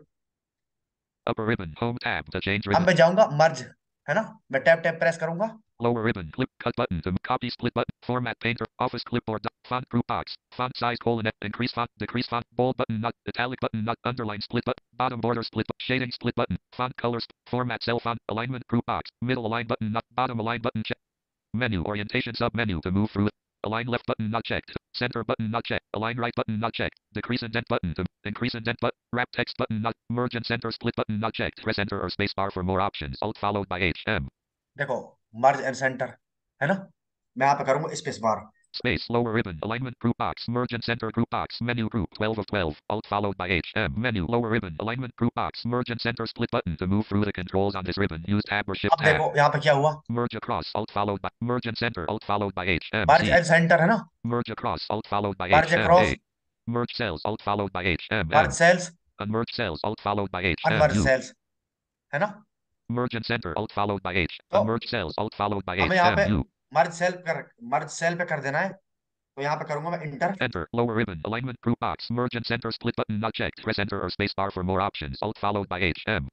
upper ribbon home tab to change ribbon. अब मैं जाऊंगा मर्ज, है ना। मैं टैब टैब प्रेस करूंगा। Lower ribbon click cut button to copy split button format painter office clipboard font group box font size colon increase font decrease font bold button not italic button not underline split button bottom border split shading split button font colours format cell font alignment group box middle align button not bottom align button menu orientation sub menu to move through align left button not checked center button not checked align right button not checked decrease indent button to increase indent button wrap text button not merge and center split button not checked press enter or space bar for more options alt followed by hm देखो merge and center है ना। मैं यहां पे करूंगा space bar space lower ribbon alignment group box merge and center group box menu group twelve of twelve alt followed by hm menu lower ribbon alignment group box merge and center split button to move through the controls on this ribbon use tab or shift tab। अब देखो यहां पे क्या हुआ merge across alt followed by merge and center alt followed by hm merge and center है ना। merge across alt followed by merge across merge cells alt followed by hm merge cells unmerge cells alt followed by hm unmerge cells है ना। merge and center alt followed by h unmerge cells alt followed by hm merge cell पर merge cell पे कर देना है। तो यहाँ पे करूंगा मैं enter enter lower ribbon alignment group box merge and centre split button not checked press enter और space bar for more options alt followed by HM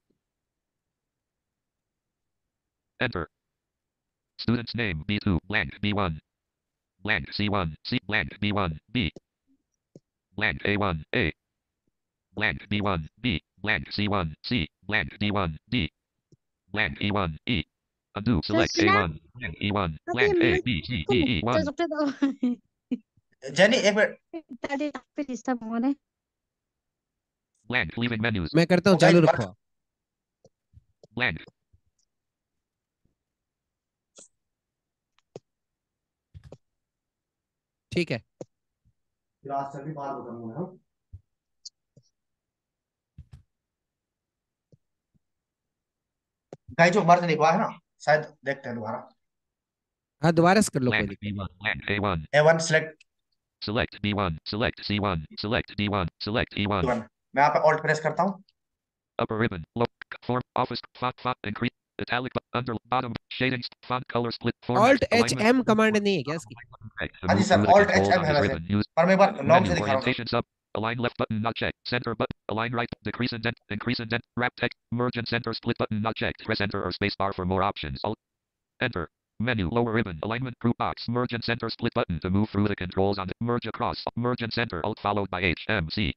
enter students name B two blank B one blank C one C blank B one B blank A one A blank B one B blank C one C blank d one d blank e one e Undo, select A one, blank E one, blank A, B, C, D, E one. Jenny, एक minute. Blank, leaving menus. मैं करता हूँ, चालू रखो। Blank. ठीक है, भी बात बताऊंगा। गाइस एक बार से देखा है ना, शायद देखते हैं दोबारा। हाँ दोबारा से कर लो। A one select, select B one, select C one, select D one, select E one. मैं यहाँ पे ऑल्ट प्रेस करता हूँ। Upper ribbon, look, form, office, font, font, increase, italic, under, bottom, shading, font, color, split, form. Alt H M command नहीं है क्या इसकी? हाँ जी सर, Alt H M है वैसे। पर मैं बार लॉन्ग से दिखा रहा हूँ। Align left button not checked. Center button. Align right. Decrease indent. Increase indent. Wrap text. Merge and center split button not checked. Press enter or space bar for more options. Alt. Enter. Menu. Lower ribbon. Alignment group box. Merge and center split button to move through the controls on the merge across. Merge and center. Alt followed by H M C.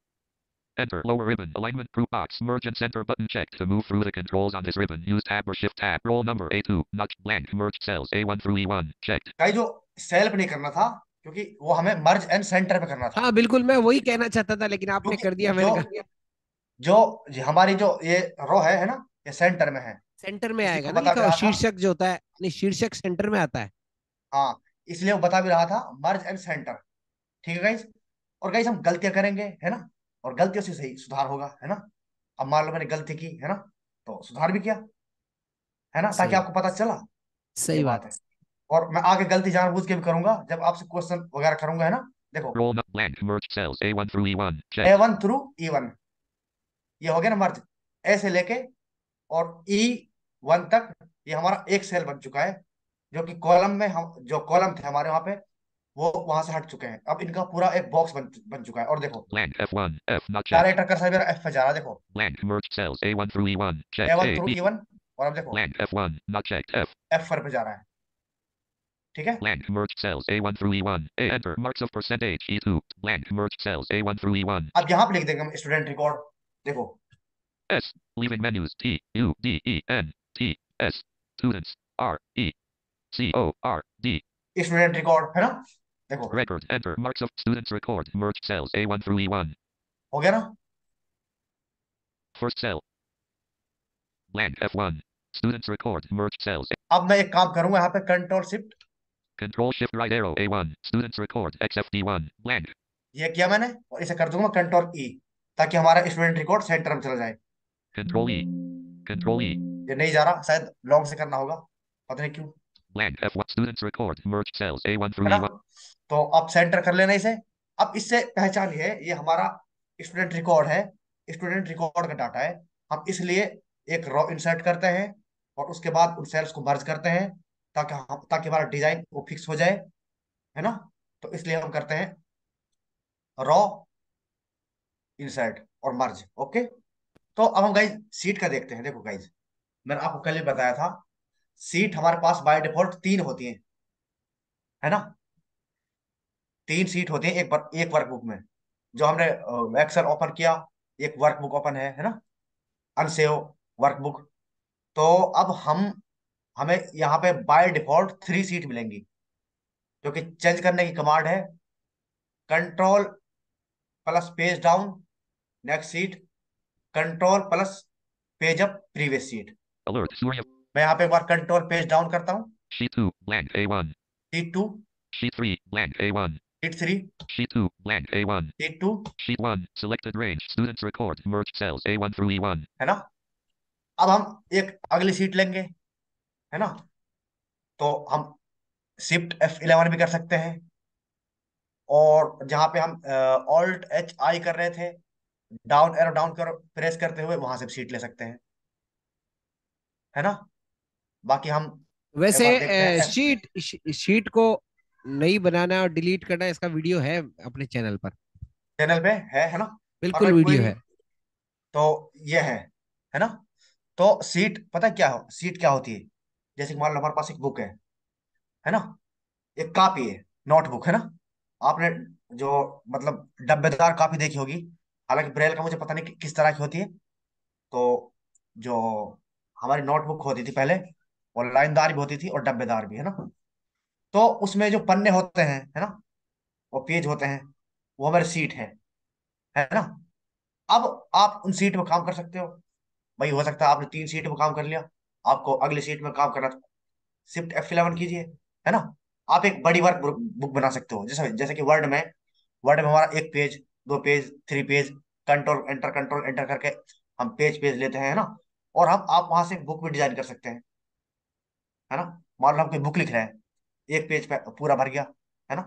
Enter. Lower ribbon. Alignment group box. Merge and center button checked to move through the controls on this ribbon. Use tab or shift tab. Roll number A two. Notch blank. Merge cells A one through E one. Checked. Guys, जो cell पे नहीं करना था क्योंकि वो हमें मर्ज and centre पे करना था। हाँ बिल्कुल, मैं वही कहना चाहता था लेकिन आपने कर दिया। मैंने कर दिया। जो हमारी जो ये रो है है ना, ये सेंटर में है। सेंटर में आएगा ना, इसका शीर्षक जो होता है, नहीं शीर्षक सेंटर में आता है। हाँ इसलिए वो बता भी रहा था मर्ज एंड सेंटर। ठीक है गाइस, और गाइस हम गलतियां करेंगे है ना, और गलतियों से सही सुधार होगा है ना। अब मान लो मैंने गलती की है ना, तो सुधार भी किया है ना, ताकि आपको पता चला। सही बात है, और मैं आगे गलती जानबूझ के भी करूंगा जब आपसे क्वेश्चन वगैरह करूंगा है ना। देखो A one through E one ये हो गया ना मर्ज, ए से लेके और E वन तक ये हमारा एक सेल बन चुका है, जो कि कॉलम में हम जो कॉलम थे हमारे वहां पे वो वहां से हट चुके हैं। अब इनका पूरा एक बॉक्स बन, बन चुका है। और देखो डायरेक्टर कर्सर मेरा F पे जा रहा है। देखो A one through E one और अब देखो F पर जा रहा है। ठीक है, blank merge cells A one through E one, A enter marks of percentage E two, blank merge cells A one through E one। अब यहाँ पे लिख देंगे हम स्टूडेंट रिकॉर्ड। देखो S leaving menus T U D E N T S students R E C O R D student record है ना। देखो record enter marks of students record merge cells A one through E one हो गया ना। first cell blank F one students record merge cells। अब मैं एक काम करूँगा यहाँ पे control shift Control Shift Right Arrow A one Students Record X F D one Blank। ये किया मैंने और इसे कर दूंगा Control E ताकि हमारा स्टूडेंट रिकॉर्ड सेंटर में चला जाए। Control E Control E ये नहीं जा रहा, शायद लॉन्ग से करना होगा, पता नहीं क्यों। Blank F one Students Record Merge Cells A one through E one। तो अब सेंटर कर लेना इसे। अब इससे पहचान है ये हमारा स्टूडेंट रिकॉर्ड है, स्टूडेंट रिकॉर्ड का डाटा है। हम इसलिए एक रॉ इंसर्ट करते हैं और उसके बाद उन सेल्स को मर्ज करते हैं ताकि हाँ, ताकि हमारा डिजाइन वो फिक्स हो जाए है ना। तो इसलिए हम करते हैं रॉ इंसर्ट और मर्ज। ओके, तो अब हम गाइज सीट का देखते हैं। देखो गाइज मैंने आपको कल ही बताया था, सीट हमारे पास बाय डिफॉल्ट तीन होती है है ना। तीन सीट होती है एक वर, एक वर्कबुक में। जो हमने एक्सेल ओपन किया, एक वर्कबुक ओपन है है ना, अनसेव वर्कबुक। तो अब हम हमें यहाँ पे बाय डिफॉल्ट थ्री सीट मिलेंगी, जो कि चेंज करने की कमांड है। Control plus page down next sheet, control plus page up previous sheet. मैं यहाँ पे एक बार कंट्रोल पेज डाउन करता हूँ। Sheet two blank A one, sheet two, sheet three blank A one, sheet three, sheet two blank A one, sheet two, sheet one selected range students record merge cells A one through E one है ना। अब हम एक अगली seat लेंगे है ना, तो हम शिफ्ट F ग्यारह भी कर सकते हैं, और जहां पे हम ऑल्ट एच आई कर रहे थे, डाउन एरो डाउन कर प्रेस करते हुए वहां से सीट ले सकते हैं है ना। बाकी हम वैसे शीट शीट को नहीं बनाना और डिलीट करना, इसका वीडियो है अपने चैनल पर, चैनल पे है है ना, बिल्कुल वीडियो है। तो ये है है ना। तो सीट पता क्या हो, सीट क्या होती है, जैसे मान लो हमारे पास एक बुक है है ना, एक कापी है, नोटबुक है ना। आपने जो मतलब डब्बेदार कापी देखी होगी, हालांकि ब्रेल का मुझे पता नहीं कि, किस तरह की होती है। तो जो हमारी नोटबुक होती थी पहले, और लाइनदार भी होती थी और डब्बेदार भी है ना। तो उसमें जो पन्ने होते हैं है ना, वो पेज होते हैं, वो हमारे सीट है है ना। अब आप उन सीट में काम कर सकते हो। भाई हो सकता है आपने तीन सीट में काम कर लिया, आपको अगली सीट में काम करना, शिफ्ट F ग्यारह कीजिए है ना, आप एक बड़ी वर्क बुक बना सकते हो, जैसे जैसे कि वर्ड में वर्ड में हमारा एक पेज, दो page, three page, control enter control enter करके हम पेज पेज लेते हैं, है ना। और हम आप वहां से बुक भी डिजाइन कर सकते हैं, है ना। मान लो हम कोई बुक लिख रहे हैं, एक पेज पे पूरा भर गया, है ना,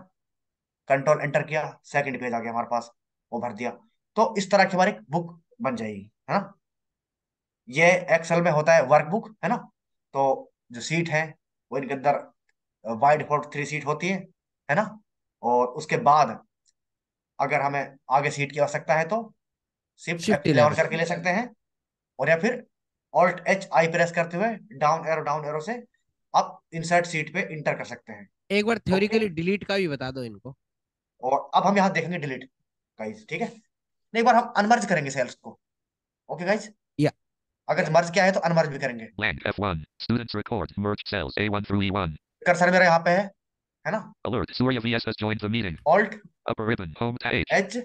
कंट्रोल एंटर किया, सेकंड पेज आ गया हमारे पास, वो भर दिया, तो इस तरह की हमारी बुक बन जाएगी, है ना। ये एक्सेल में होता है वर्कबुक, है ना। तो जो सीट है वो इनके अंदर बाय डिफॉल्ट थ्री सीट होती है, है ना। और उसके बाद अगर हमें आगे सीट की आवश्यकता है तो शिफ्ट एफ इलेवन करके ले सकते हैं, और या फिर ऑल्ट एच आई प्रेस करते हुए डाउन एरो डाउन एरो से आप इंसर्ट सीट पे इंटर कर सकते हैं। एक बार थ्योरिकली डिलीट का भी बता दो इनको। और अब हम यहाँ देखेंगे डिलीट गाइस, ठीक है। एक बार हम अनमर्ज करेंगे सेल्स को, ओके गाइस। या अगर मर्ज क्या है तो अनमर्ज भी करेंगे। कर्सर मेरा यहाँ पे है, है ना। Alert, Surya V S has joined the meeting. Alt, upper ribbon, home page. Edge,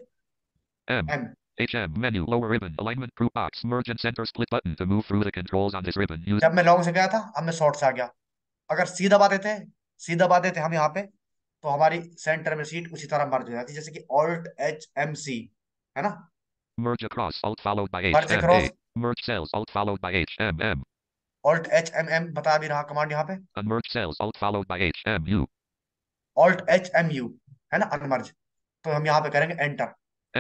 M, M. H M menu, lower ribbon, alignment group box, merge and center split button to move through the controls on this ribbon. Use. जब मैं long से गया था, अब मैं short से आ गया। अगर सीधा दबा देते, सीधा दबा देते हम यहाँ पे, तो हमारी सेंटर में सीट उसी तरह मर्ज हो जाती, जैसे कि Alt H M C, है ना। Merge across, Alt followed by H M A. Merge cells, Alt followed by H M M. Alt H M M बता भी रहा कमांड यहाँ पे। Unmerge cells, Alt followed by H M U. Alt H M U, है ना, unmerge। तो हम यहाँ पे करेंगे Enter.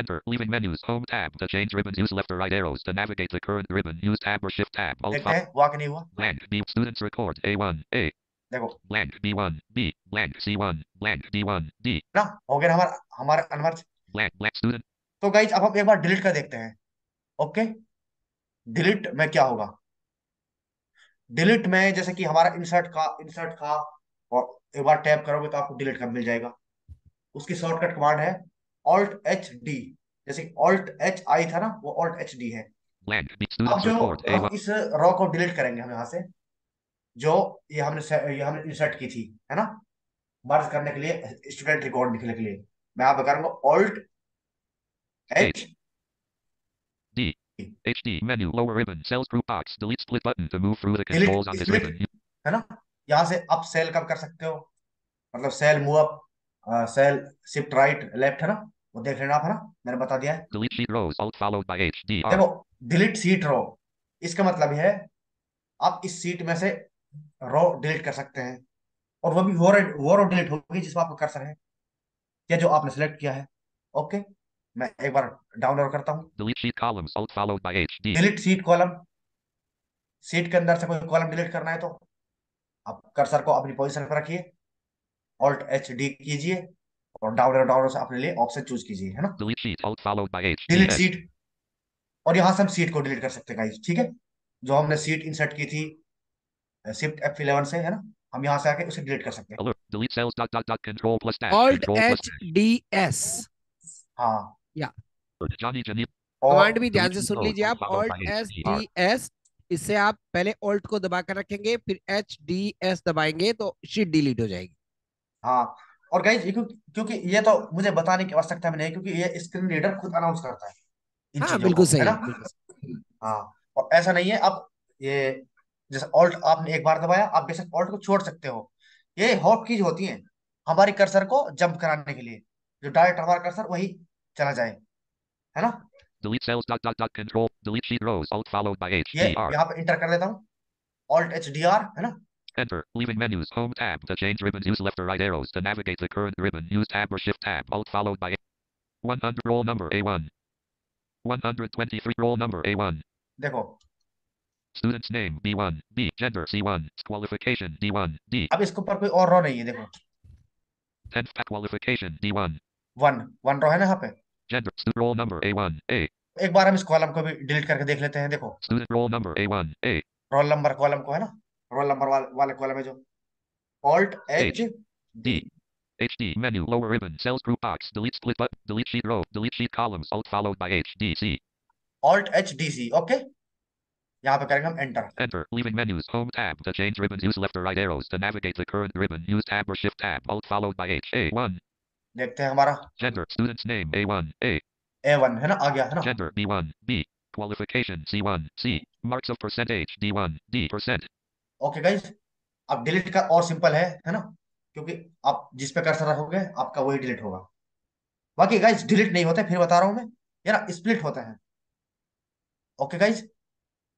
Enter, leaving menus, Home tab, to change ribbons, use left or right arrows to navigate the current ribbon, use tab or shift tab. देखते हैं, हुआ कि नहीं हुआ? Blank, B, students record, A one, A. देखो। Blank, B one, B, blank, C one, blank, D one, D. ना, हो गया हमारा हमारा unmerge। Blank, blank, student. तो गाइज अब हम एक बार डिलीट कर देखते हैं, ओके। डिलीट में क्या होगा? डिलीट में जैसे कि हमारा इंसर्ट का इंसर्ट का और एक बार टैप करोगे तो आपको डिलीट का मिल जाएगा। उसकी शॉर्टकट कमांड है ऑल्ट एच डी, जैसे ऑल्ट एच आई था ना, वो ऑल्ट एच डी है। अब जो इस रॉ को डिलीट करेंगे हम यहाँ से, जो ये हमने ये हमने इंसर्ट की थी, है ना, मर्ज करने के लिए, स्टूडेंट रिकॉर्ड लिखने के लिए। मैं यहाँ पे करूंगा alt H D H D menu, lower ribbon, cells group box, delete split button to move through the controls on this ribbon. है ना, यहाँ से आप सेल कब कर सकते हो, मतलब cell move up, cell shift right left, है ना, वो देख लेना आप, है ना, मैंने बता दिया है। Delete sheet rows, alt followed by H D R. देखो delete sheet row, इसका मतलब है आप इस सीट में से रो डिलीट कर सकते हैं, और वो भी वो वो रो डिलीट होगी जिसमें आपको कर्सर है या जो आपने सेलेक्ट किया है, ओके। मैं एक बार डाउनलोड करता हूँ। Delete sheet columns, alt followed by H D. Delete sheet column, sheet के अंदर से कोई कॉलम डिलीट करना है तो आप कर्सर को अपनी पोजीशन पर रखिए, alt H D कीजिए और डाउनलोड डाउनलोड से अपने लिए ऑप्शन चूज कीजिए, है ना। Delete sheet, alt followed by H D. Delete sheet, और यहाँ से हम शीट को डिलीट कर सकते हैं गाइस, ठीक है। जो हमने शीट इंसर्ट की थी शिफ्ट एफ इलेवन से, है ना, हम यहाँ से आके उसे डिलीट कर सकते हैं। Delete cells dot dot dot control plus tab. alt H D S, हाँ या। कमांड भी ध्यान से सुन लीजिए आप, ऑल्ट एस डी एस, इससे आप पहले ऑल्ट को दबा कर रखेंगे, फिर एच डी एस दबाएंगे तो शीट डिलीट हो जाएगी। हाँ, और गाइस क्योंकि ये तो मुझे बताने की आवश्यकता में नहीं, क्योंकि ये स्क्रीन रीडर खुद अनाउंस करता है। हाँ, बिल्कुल सही, बिल्कुल। हाँ, और ऐसा नहीं है आप ये जैसे ऑल्ट आपने एक बार दबाया, आप बेशक ऑल्ट को छोड़ सकते हो, ये हॉट कीज होती है हमारे कर्सर को जंप कराने के लिए, जो डायरेक्ट हमारा कर्सर वही चला जाए, है ना। Delete cells dot dot dot control, delete sheet rows, alt followed by H D R. ये यहाँ पे इंटर कर लेता हूँ, alt H D R, है ना। Enter, leaving menus, home tab to change ribbons, use left or right arrows to navigate the current ribbon, use tab or shift tab, alt followed by one hundred roll number A one, one hundred twenty-three roll number A one. देखो, student's name B one, B, gender C one, qualification D one, D. अब इसके ऊपर कोई और रो नहीं है, देखो। tenth qualification D one. One, one रो है ना यहाँ पे। Gender, student roll number A one, A. एक बार हम इस कॉलम को भी डिलीट करके देख लेते हैं, देखो। Student roll number A one, A. Roll number column को, है ना, रोल नंबर वाले वाले कॉलम है जो। Alt H D H D menu, lower ribbon, cells group box, delete split button, delete sheet row, delete sheet columns, alt followed by H D C. Alt H D C, okay. यहाँ पे करेंगे हम Enter. Enter, leaving menus, home tab to change ribbons, use left or right arrows to navigate the current ribbon, use tab or shift tab, alt followed by H A one. देखते हैं हमारा Gender, student's name, A one, A. A one, है ना, आ गया, है ना। Gender, B one, B. Qualification, C one, C. Marks of percentage, D one, D percent. Okay guys, अब delete का और simple है, है ना, क्योंकि आप जिस पे कर्सर रखोगे आपका वही डिलीट होगा। बाकी गाइज डिलीट नहीं होता है, फिर बता रहा हूं मैं यार, स्प्लिट होता है। ओके गाइज,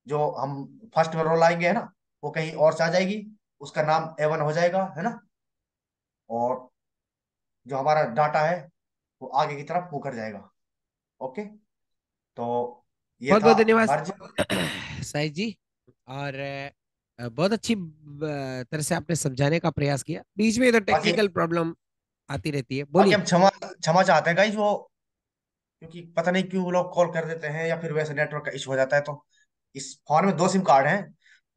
जो हम फर्स्ट में रोल आएंगे है ना, वो कहीं और से आ जाएगी, उसका नाम ए वन हो जाएगा है ना, और जो हमारा डाटा है वो आगे की तरफ मुकर जाएगा। ओके, तो ये बहुत बहुत धन्यवाद साहिद जी, और बहुत अच्छी तरह से आपने समझाने का प्रयास किया। बीच में इधर टेक्निकल प्रॉब्लम आती रहती है, बोलिए। हम क्षमा क्षमा चाहते हैं गाइस, वो क्योंकि पता नहीं क्यों लोग कॉल कर देते हैं या फिर वैसे नेटवर्क का इशू हो जाता है। तो इस फोन में दो सिम कार्ड हैं,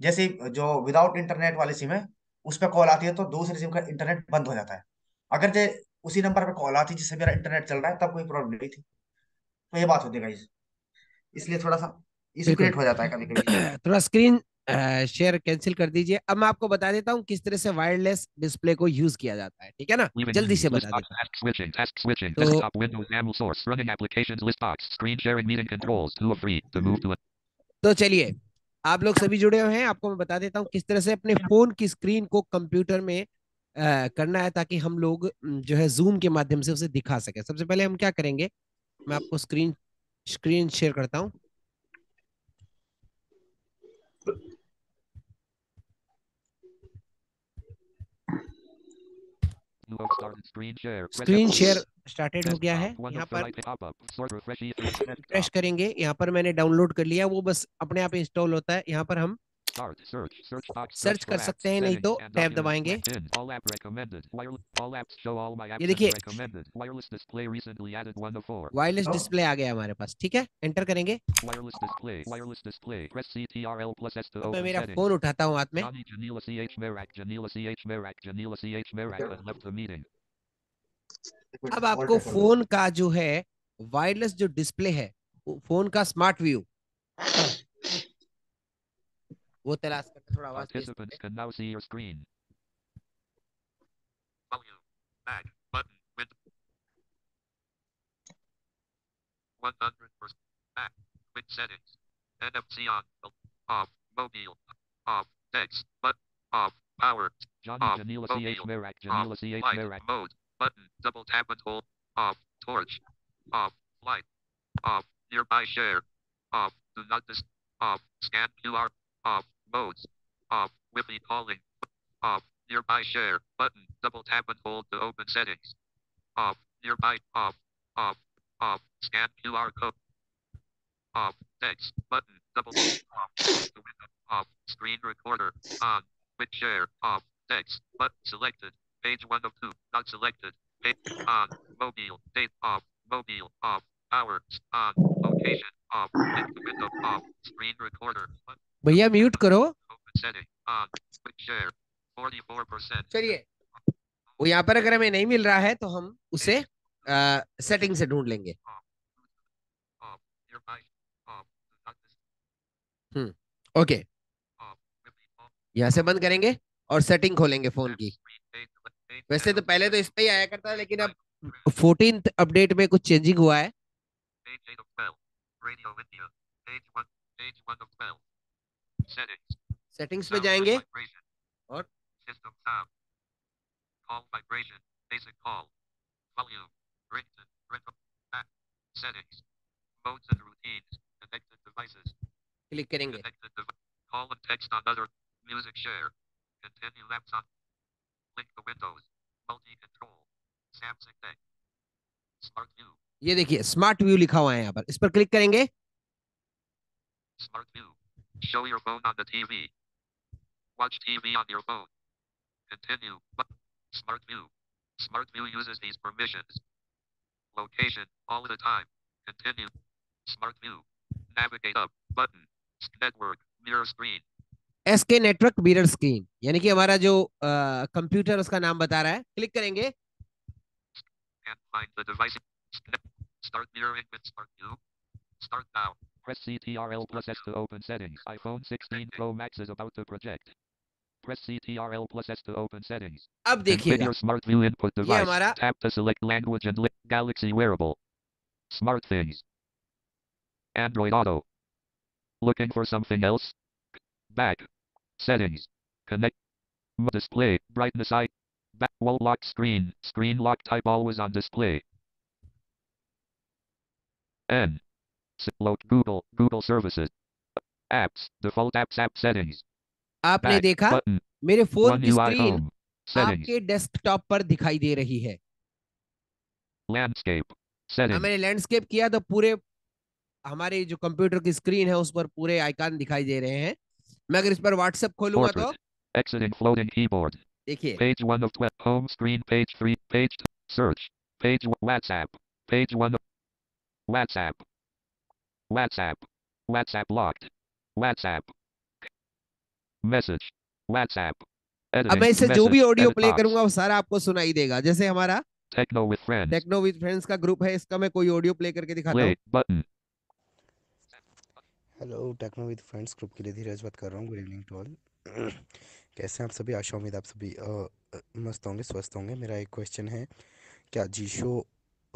जैसे जो विदाउट इंटरनेट वाली सिम है उस पर कॉल आती है तो दूसरी सिम का इंटरनेट बंद हो जाता है। अगर जे उसी नंबर पर कॉल आती जिससे मेरा इंटरनेट चल रहा है तब कोई प्रॉब्लम नहीं थी। तो ये बात होती है गाइस, इसलिए थोड़ा सा इशू क्रिएट हो जाता है कभी कभी। थोड़ा स्क्रीन शेयर कैंसिल कर दीजिए। अब मैं आपको बता देता हूँ किस तरह से वायरलेस डिस्प्ले को यूज किया जाता है, ठीक है ना, जल्दी से बता देता हूँ। तो चलिए, आप लोग सभी जुड़े हुए हैं, आपको मैं बता देता हूँ किस तरह से अपने फोन की स्क्रीन को कंप्यूटर में आ, करना है, ताकि हम लोग जो है जूम के माध्यम से उसे दिखा सके। सबसे पहले हम क्या करेंगे, मैं आपको स्क्रीन स्क्रीन शेयर करता हूँ। स्क्रीन शेयर स्टार्टेड हो गया है। यहाँ पर रिफ्रेश करेंगे, यहाँ पर मैंने डाउनलोड कर लिया, वो बस अपने आप इंस्टॉल होता है। यहाँ पर हम सर्च कर सकते हैं, नहीं तो टैब दबाएंगे। ये देखिए वायरलेस डिस्प्ले आ गया हमारे पास, ठीक है, एंटर करेंगे। मैं मेरा फोन उठाता हूँ हाथ में, अब आपको फोन का जो है वायरलेस जो डिस्प्ले है, फोन का स्मार्ट व्यू वो तलाश करके थोड़ा आवाज तेज। Off modes. Off will be calling. Off nearby share button. Double tap and hold to open settings. Off nearby. Off. Off. Off. Scan Q R code. Off text button. Double tap. Off. Off screen recorder. On with share. Off text button selected. Page one of two. Not selected. Page on mobile. Date off mobile. Off hours on location. Off window. Off screen recorder. Button. भैया mute करो। चलिए, वो यहाँ पर अगर हमें नहीं मिल रहा है तो हम उसे आ, सेटिंग से ढूंढ लेंगे। हम्म, ओके, यहाँ से बंद करेंगे और सेटिंग खोलेंगे फोन की। वैसे तो पहले तो इस पे ही आया करता है, लेकिन अब फोर्टीन अपडेट में कुछ चेंजिंग हुआ है। सेटिंग्स सेटिंग्स में जाएंगे और system sound, call vibration, basic call, volume, return, return, settings, modes and routines, connected devices, click करेंगे। Call and text on other, music share, continue laptop, link to Windows, multi control, Samsung tech, smart view. ये देखिए smart view लिखा हुआ है यहाँ पर, इस पर क्लिक करेंगे। Smart view Show your phone on the T V. Watch T V on your phone. Continue. Smart View. Smart View uses these permissions. Location all the time. Continue. Smart View. Navigate up button. Network mirror screen. S K Network mirror screen. यानी कि हमारा जो computer उसका नाम बता रहा है। Click करेंगे। And find the device. Start mirroring with Smart View. Start now. Press C T R L plus S to open settings. iPhone sixteen Pro Max is about to project. Press C T R L plus S to open settings. अब देखिएगा, your Smart View input device. हमारा... Tap to select language and Galaxy wearable. Smart things. Android Auto. Looking for something else? Back. Settings. Connect. Display brightness. I. Back wall lock screen. Screen lock type always on display. N. Load Google. Google services. Apps. Default apps. App settings. आपने Back देखा button. मेरे phone की screen आपके desktop पर दिखाई दे रही है। Landscape setting. मैंने लैंडस्केप किया तो पूरे हमारे जो कंप्यूटर की स्क्रीन है उस पर पूरे आइकन दिखाई दे रहे हैं। मैं अगर इस पर व्हाट्सएप खोलूंगा तो exiting floating keyboard देखिए page one of twelve home screen page three page two, search page one, WhatsApp page one WhatsApp WhatsApp WhatsApp locked WhatsApp message WhatsApp editing, अब मैं इसे जो भी ऑडियो प्ले करूंगा वो सारा आपको सुनाई देगा। जैसे हमारा techno with friends Techno with friends का ग्रुप है, इसका मैं कोई ऑडियो प्ले करके दिखाता हूं। Hello techno with friends group के लिए धीरज बात कर रहा हूँ। Good evening to all. कैसे हैं आप सभी? आशा उम्मीद आप सभी आ, मस्त होंगे, स्वस्थ होंगे। मेरा एक क्वेश्चन है, क्या जी शो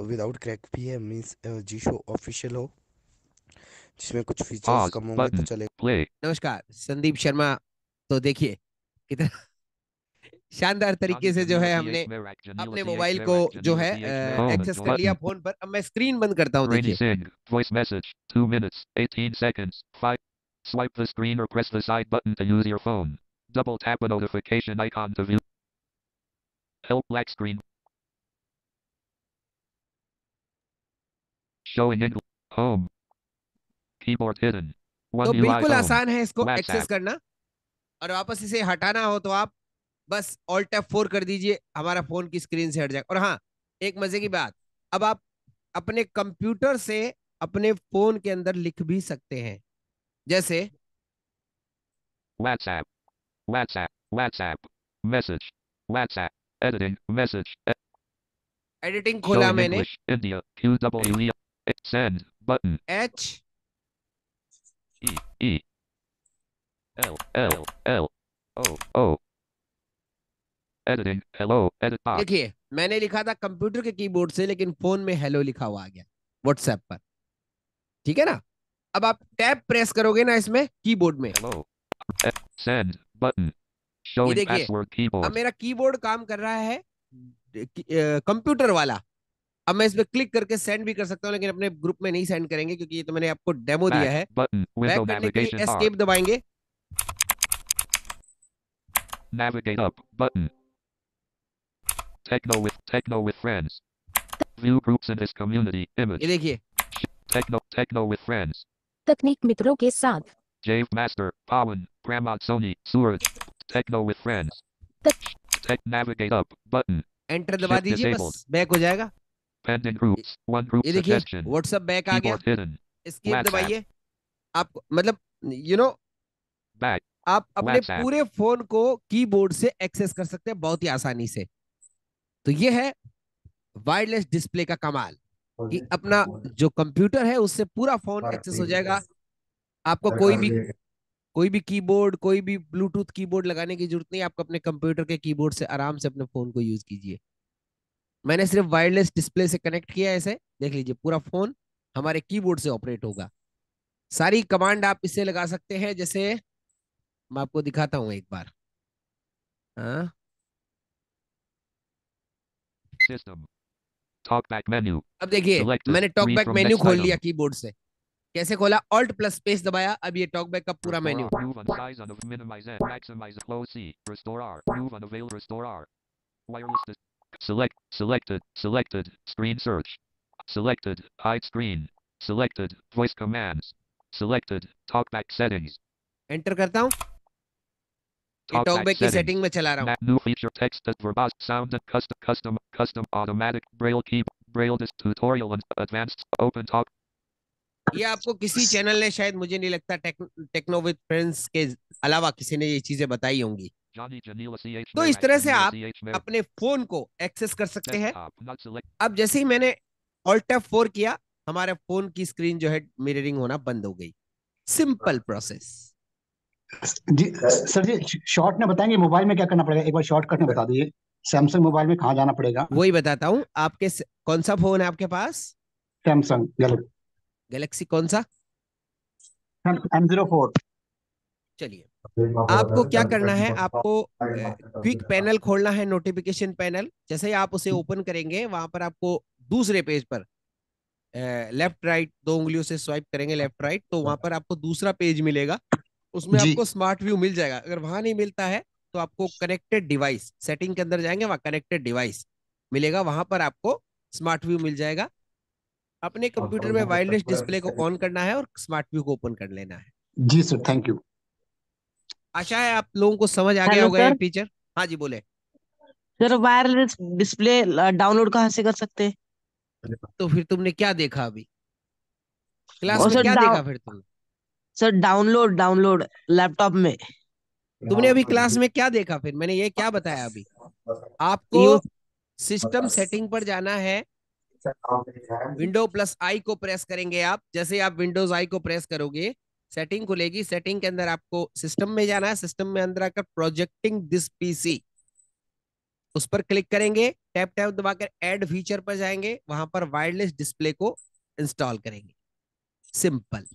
विदाउट क्रैक भी है? मींस जी शो ऑफिशियल हो जिसमें कुछ फीचर्स कम होंगे तो चलेगा? नमस्कार संदीप शर्मा। तो देखिए कितना शानदार तरीके से जो है हमने अपने मोबाइल को जो है एक्सेस कर लिया फोन पर। अब मैं स्क्रीन बंद करता हूं, देखिए voice message two minutes eighteen seconds five swipe the screen और press the side button to use your phone. Double tap a notification icon to view help black screen showing in home keyboard hidden. तो बिल्कुल आसान है इसको access करना, और वापस इसे हटाना हो तो आप बस ऑल्ट टैप फोर कर दीजिए, हमारा फोन की स्क्रीन से हट जाएगा। और हाँ, एक मजे की बात, अब आप अपने कंप्यूटर से अपने फोन के अंदर लिख भी सकते हैं। जैसे WhatsApp, WhatsApp, WhatsApp, message, WhatsApp, editing, message, editing खोला मैंने। India, Q W E, send button, H E E L L L O O Editing, hello, edit part. देखिए मैंने लिखा था कंप्यूटर के कीबोर्ड से, लेकिन फोन में हेलो लिखा हुआ आ गया व्हाट्सएप पर, ठीक है ना। अब आप टैब प्रेस करोगे ना इसमें कीबोर्ड में, hello, send button, showing password keyboard. अब मेरा कीबोर्ड काम कर रहा है कंप्यूटर वाला। अब मैं इसमें क्लिक करके सेंड भी कर सकता हूँ, लेकिन अपने ग्रुप में नहीं सेंड करेंगे क्योंकि ये तो मैंने आपको डेमो दिया है। बैक करने के लिए एस्केप दबाएंगे, navigate up button. Techno with Techno with friends. View groups in this community image. ये देखिए Techno Techno with friends. तकनीक मित्रों के साथ. Jave Master, Pawan, Grandma Sony, Suraj. Techno with friends. Tech navigate up button. Enter दबा दीजिए बस back हो जाएगा. Pending groups one group suggestion. WhatsApp back आ गया. Escape दबाइए. आप मतलब you know. Back. आप अपने पूरे फोन को कीबोर्ड से एक्सेस कर सकते हैं बहुत ही आसानी से। तो ये है वायरलेस डिस्प्ले का कमाल कि अपना जो कंप्यूटर है उससे पूरा फोन एक्सेस हो जाएगा। आपको कोई भी कोई भी कीबोर्ड, कोई भी ब्लूटूथ कीबोर्ड लगाने की जरूरत नहीं। आपको अपने कंप्यूटर के कीबोर्ड से आराम से अपने फोन को यूज कीजिए। मैंने सिर्फ वायरलेस डिस्प्ले से कनेक्ट किया है इसे, देख लीजिए पूरा फोन हमारे कीबोर्ड से ऑपरेट होगा। सारी कमांड आप इससे लगा सकते हैं। जैसे मैं आपको दिखाता हूँ एक बार, हाँ सिस्टम टॉकबैक मेन्यू। अब देखिए मैंने टॉकबैक मेन्यू खोल लिया कीबोर्ड से। कैसे खोला? ऑल्ट प्लस स्पेस दबाया। अब ये टॉकबैक का पूरा menu. select selected selected screen search selected hide screen selected voice commands selected talkback settings। Enter करता हूँ, टॉकबैक की सेटिंग में चला रहा हूं। New feature text verbose sound custom custom custom automatic braille की braille this tutorial advanced open talk. ये आपको किसी चैनल ने शायद, मुझे नहीं लगता टेक्नो विद फ्रेंड्स के अलावा किसी ने ये चीजें बताई होंगी। तो इस तरह से आप अपने फोन को एक्सेस कर सकते हैं। अब जैसे ही मैंने ऑल्ट एफ फोर किया, हमारे फोन की स्क्रीन जो है मिररिंग होना बंद हो गई। Simple process. जी सर जी शॉर्ट में बताएंगे मोबाइल में क्या करना पड़ेगा? एक बार शॉर्टकट में बता दीजिए, सैमसंग मोबाइल में कहाँ जाना पड़ेगा? वही बताता हूँ। आपके कौन सा फोन है आपके पास? Samsung Galaxy. गैलेक्सी कौन सा? M zero four. चलिए आपको क्या करना है, आपको क्विक पैनल खोलना है, नोटिफिकेशन पैनल। जैसे ही आप उसे ओपन करेंगे वहां पर आपको दूसरे पेज पर लेफ्ट राइट दो उंगलियों से स्वाइप करेंगे लेफ्ट राइट, तो वहां पर आपको दूसरा पेज मिलेगा, उसमें आपको स्मार्ट व्यू मिल जाएगा। अगर वहां नहीं मिलता है तो आपको कनेक्टेड डिवाइस सेटिंग के अंदर जाएंगे, वहां कनेक्टेड डिवाइस मिलेगा, वहां पर आपको स्मार्ट व्यू मिल जाएगा। अपने कंप्यूटर में वायरलेस डिस्प्ले को ऑन करना है और स्मार्ट व्यू को ओपन कर लेना है। जी सर, थैंक यू। आशा है आप लोगों को समझ आ गया होगा ये फीचर। हाँ जी बोले सर। वायरलेस डिस्प्ले डाउनलोड कहाँ से कर सकते? तो फिर तुमने क्या देखा अभी क्लास में, क्या देखा फिर तुमने? सर डाउनलोड डाउनलोड लैपटॉप में तुमने अभी क्लास में क्या देखा? फिर मैंने ये क्या बताया अभी? आपको सिस्टम सेटिंग पर जाना है, विंडो प्लस आई को प्रेस करेंगे आप। जैसे आप विंडोज आई को प्रेस करोगे सेटिंग खुलेगी, सेटिंग के अंदर आपको सिस्टम में जाना है, सिस्टम में अंदर आकर प्रोजेक्टिंग दिस पीसी उस पर क्लिक करेंगे, टैप टैप दबाकर ऐड फीचर पर जाएंगे, वहां पर वायरलेस डिस्प्ले को इंस्टॉल करेंगे। सिंपल।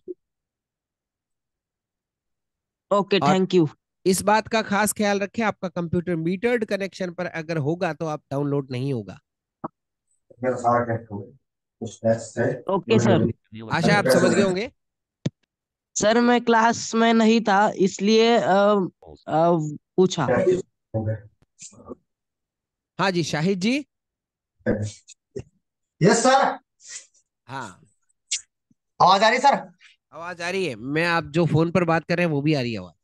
Okay, thank you. इस बात का खास ख्याल रखें, आपका कंप्यूटर मीटर्ड कनेक्शन पर अगर होगा तो आप डाउनलोड नहीं होगा। ओके सर, आशा आप समझ गए होंगे। सर मैं क्लास में नहीं था इसलिए पूछा। हाँ जी शाहिद जी। Yes sir. हाँ आवाज आ रही सर? आवाज आ रही है। मैं आप जो फोन पर बात कर रहे हैं वो भी आ रही है आवाज।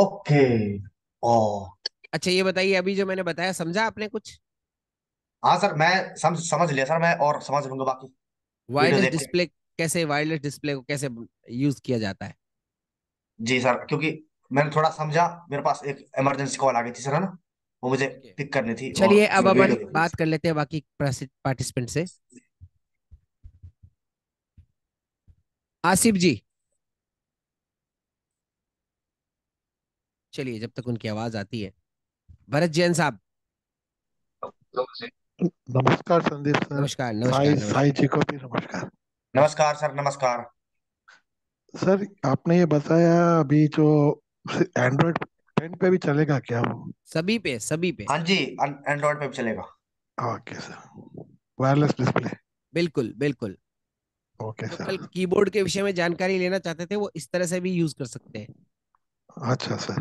Okay oh. अच्छा ये बताइए अभी जो मैंने बताया समझा आपने कुछ? हाँ सर मैं सम, समझ लिया सर, मैं और समझ लूंगा बाकी। वायरलेस डिस्प्ले कैसे, वायरलेस डिस्प्ले को कैसे यूज किया जाता है? जी सर, क्योंकि मैंने थोड़ा समझा, मेरे पास एक इमरजेंसी कॉल आ गई थी सर, है ना, वो मुझे पिक करनी थी। चलिए अब अपन बात कर लेते हैं बाकी पार्टिसिपेंट से। आसिफ जी चलिए, जब तक उनकी आवाज आती है। भरत जैन साहब नमस्कार। संदीप सर नमस्कार। नमस्कार साई जी को भी नमस्कार। नमस्कार सर। नमस्कार सर, आपने ये बताया अभी जो एंड्रॉइड टेन पे भी चलेगा क्या? वो सभी पे, सभी पे। हाँ जी एंड्रॉइड पे भी चलेगा। ओके सर, वायरलेस डिस्प्ले बिल्कुल बिल्कुल। ओके सर, कल कीबोर्ड के विषय में जानकारी लेना चाहते थे, वो इस तरह से भी यूज कर सकते हैं। अच्छा सर,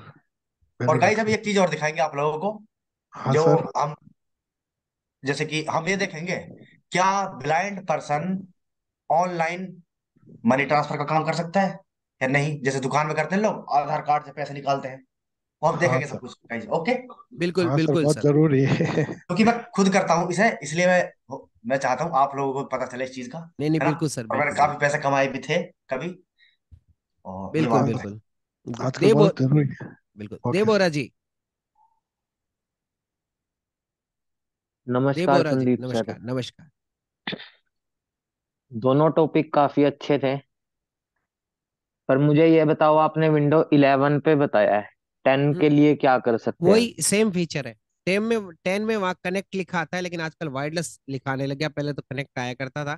और गाइस अभी एक चीज और दिखाएंगे आप लोगों को, जो हम जैसे कि हम ये देखेंगे क्या blind person online money transfer का काम कर सकता है या नहीं, जैसे दुकान में करते हैं लोग आधार कार्ड से पैसे निकालते हैं, वो हम देखेंगे सब कुछ गाइस। ओके बिल्कुल बिल्कुल सर, जरूरी है क्योंकि मैं खुद करता हूँ इसे, इसलिए मैं मैं चाहता हूँ आप लोगों को पता चले इस चीज का। नहीं नहीं बिल्कुल सर, मैंने काफी पैसे कमाए भी थे कभी। बिल्कुल बिल्कुल बिल्कुल। देवोरा जी नमस्कार। संदीप नमस्कार नमस्कार। दोनों टॉपिक काफी अच्छे थे, पर मुझे ये बताओ आपने विंडो इलेवन पे बताया है, टेन के लिए क्या कर सकते हैं? वही सेम फीचर है। टेन में टेन में वहाँ कनेक्ट लिखा आता है, लेकिन आजकल वायरलेस लिखाने लग गया, पहले तो कनेक्ट आया करता था।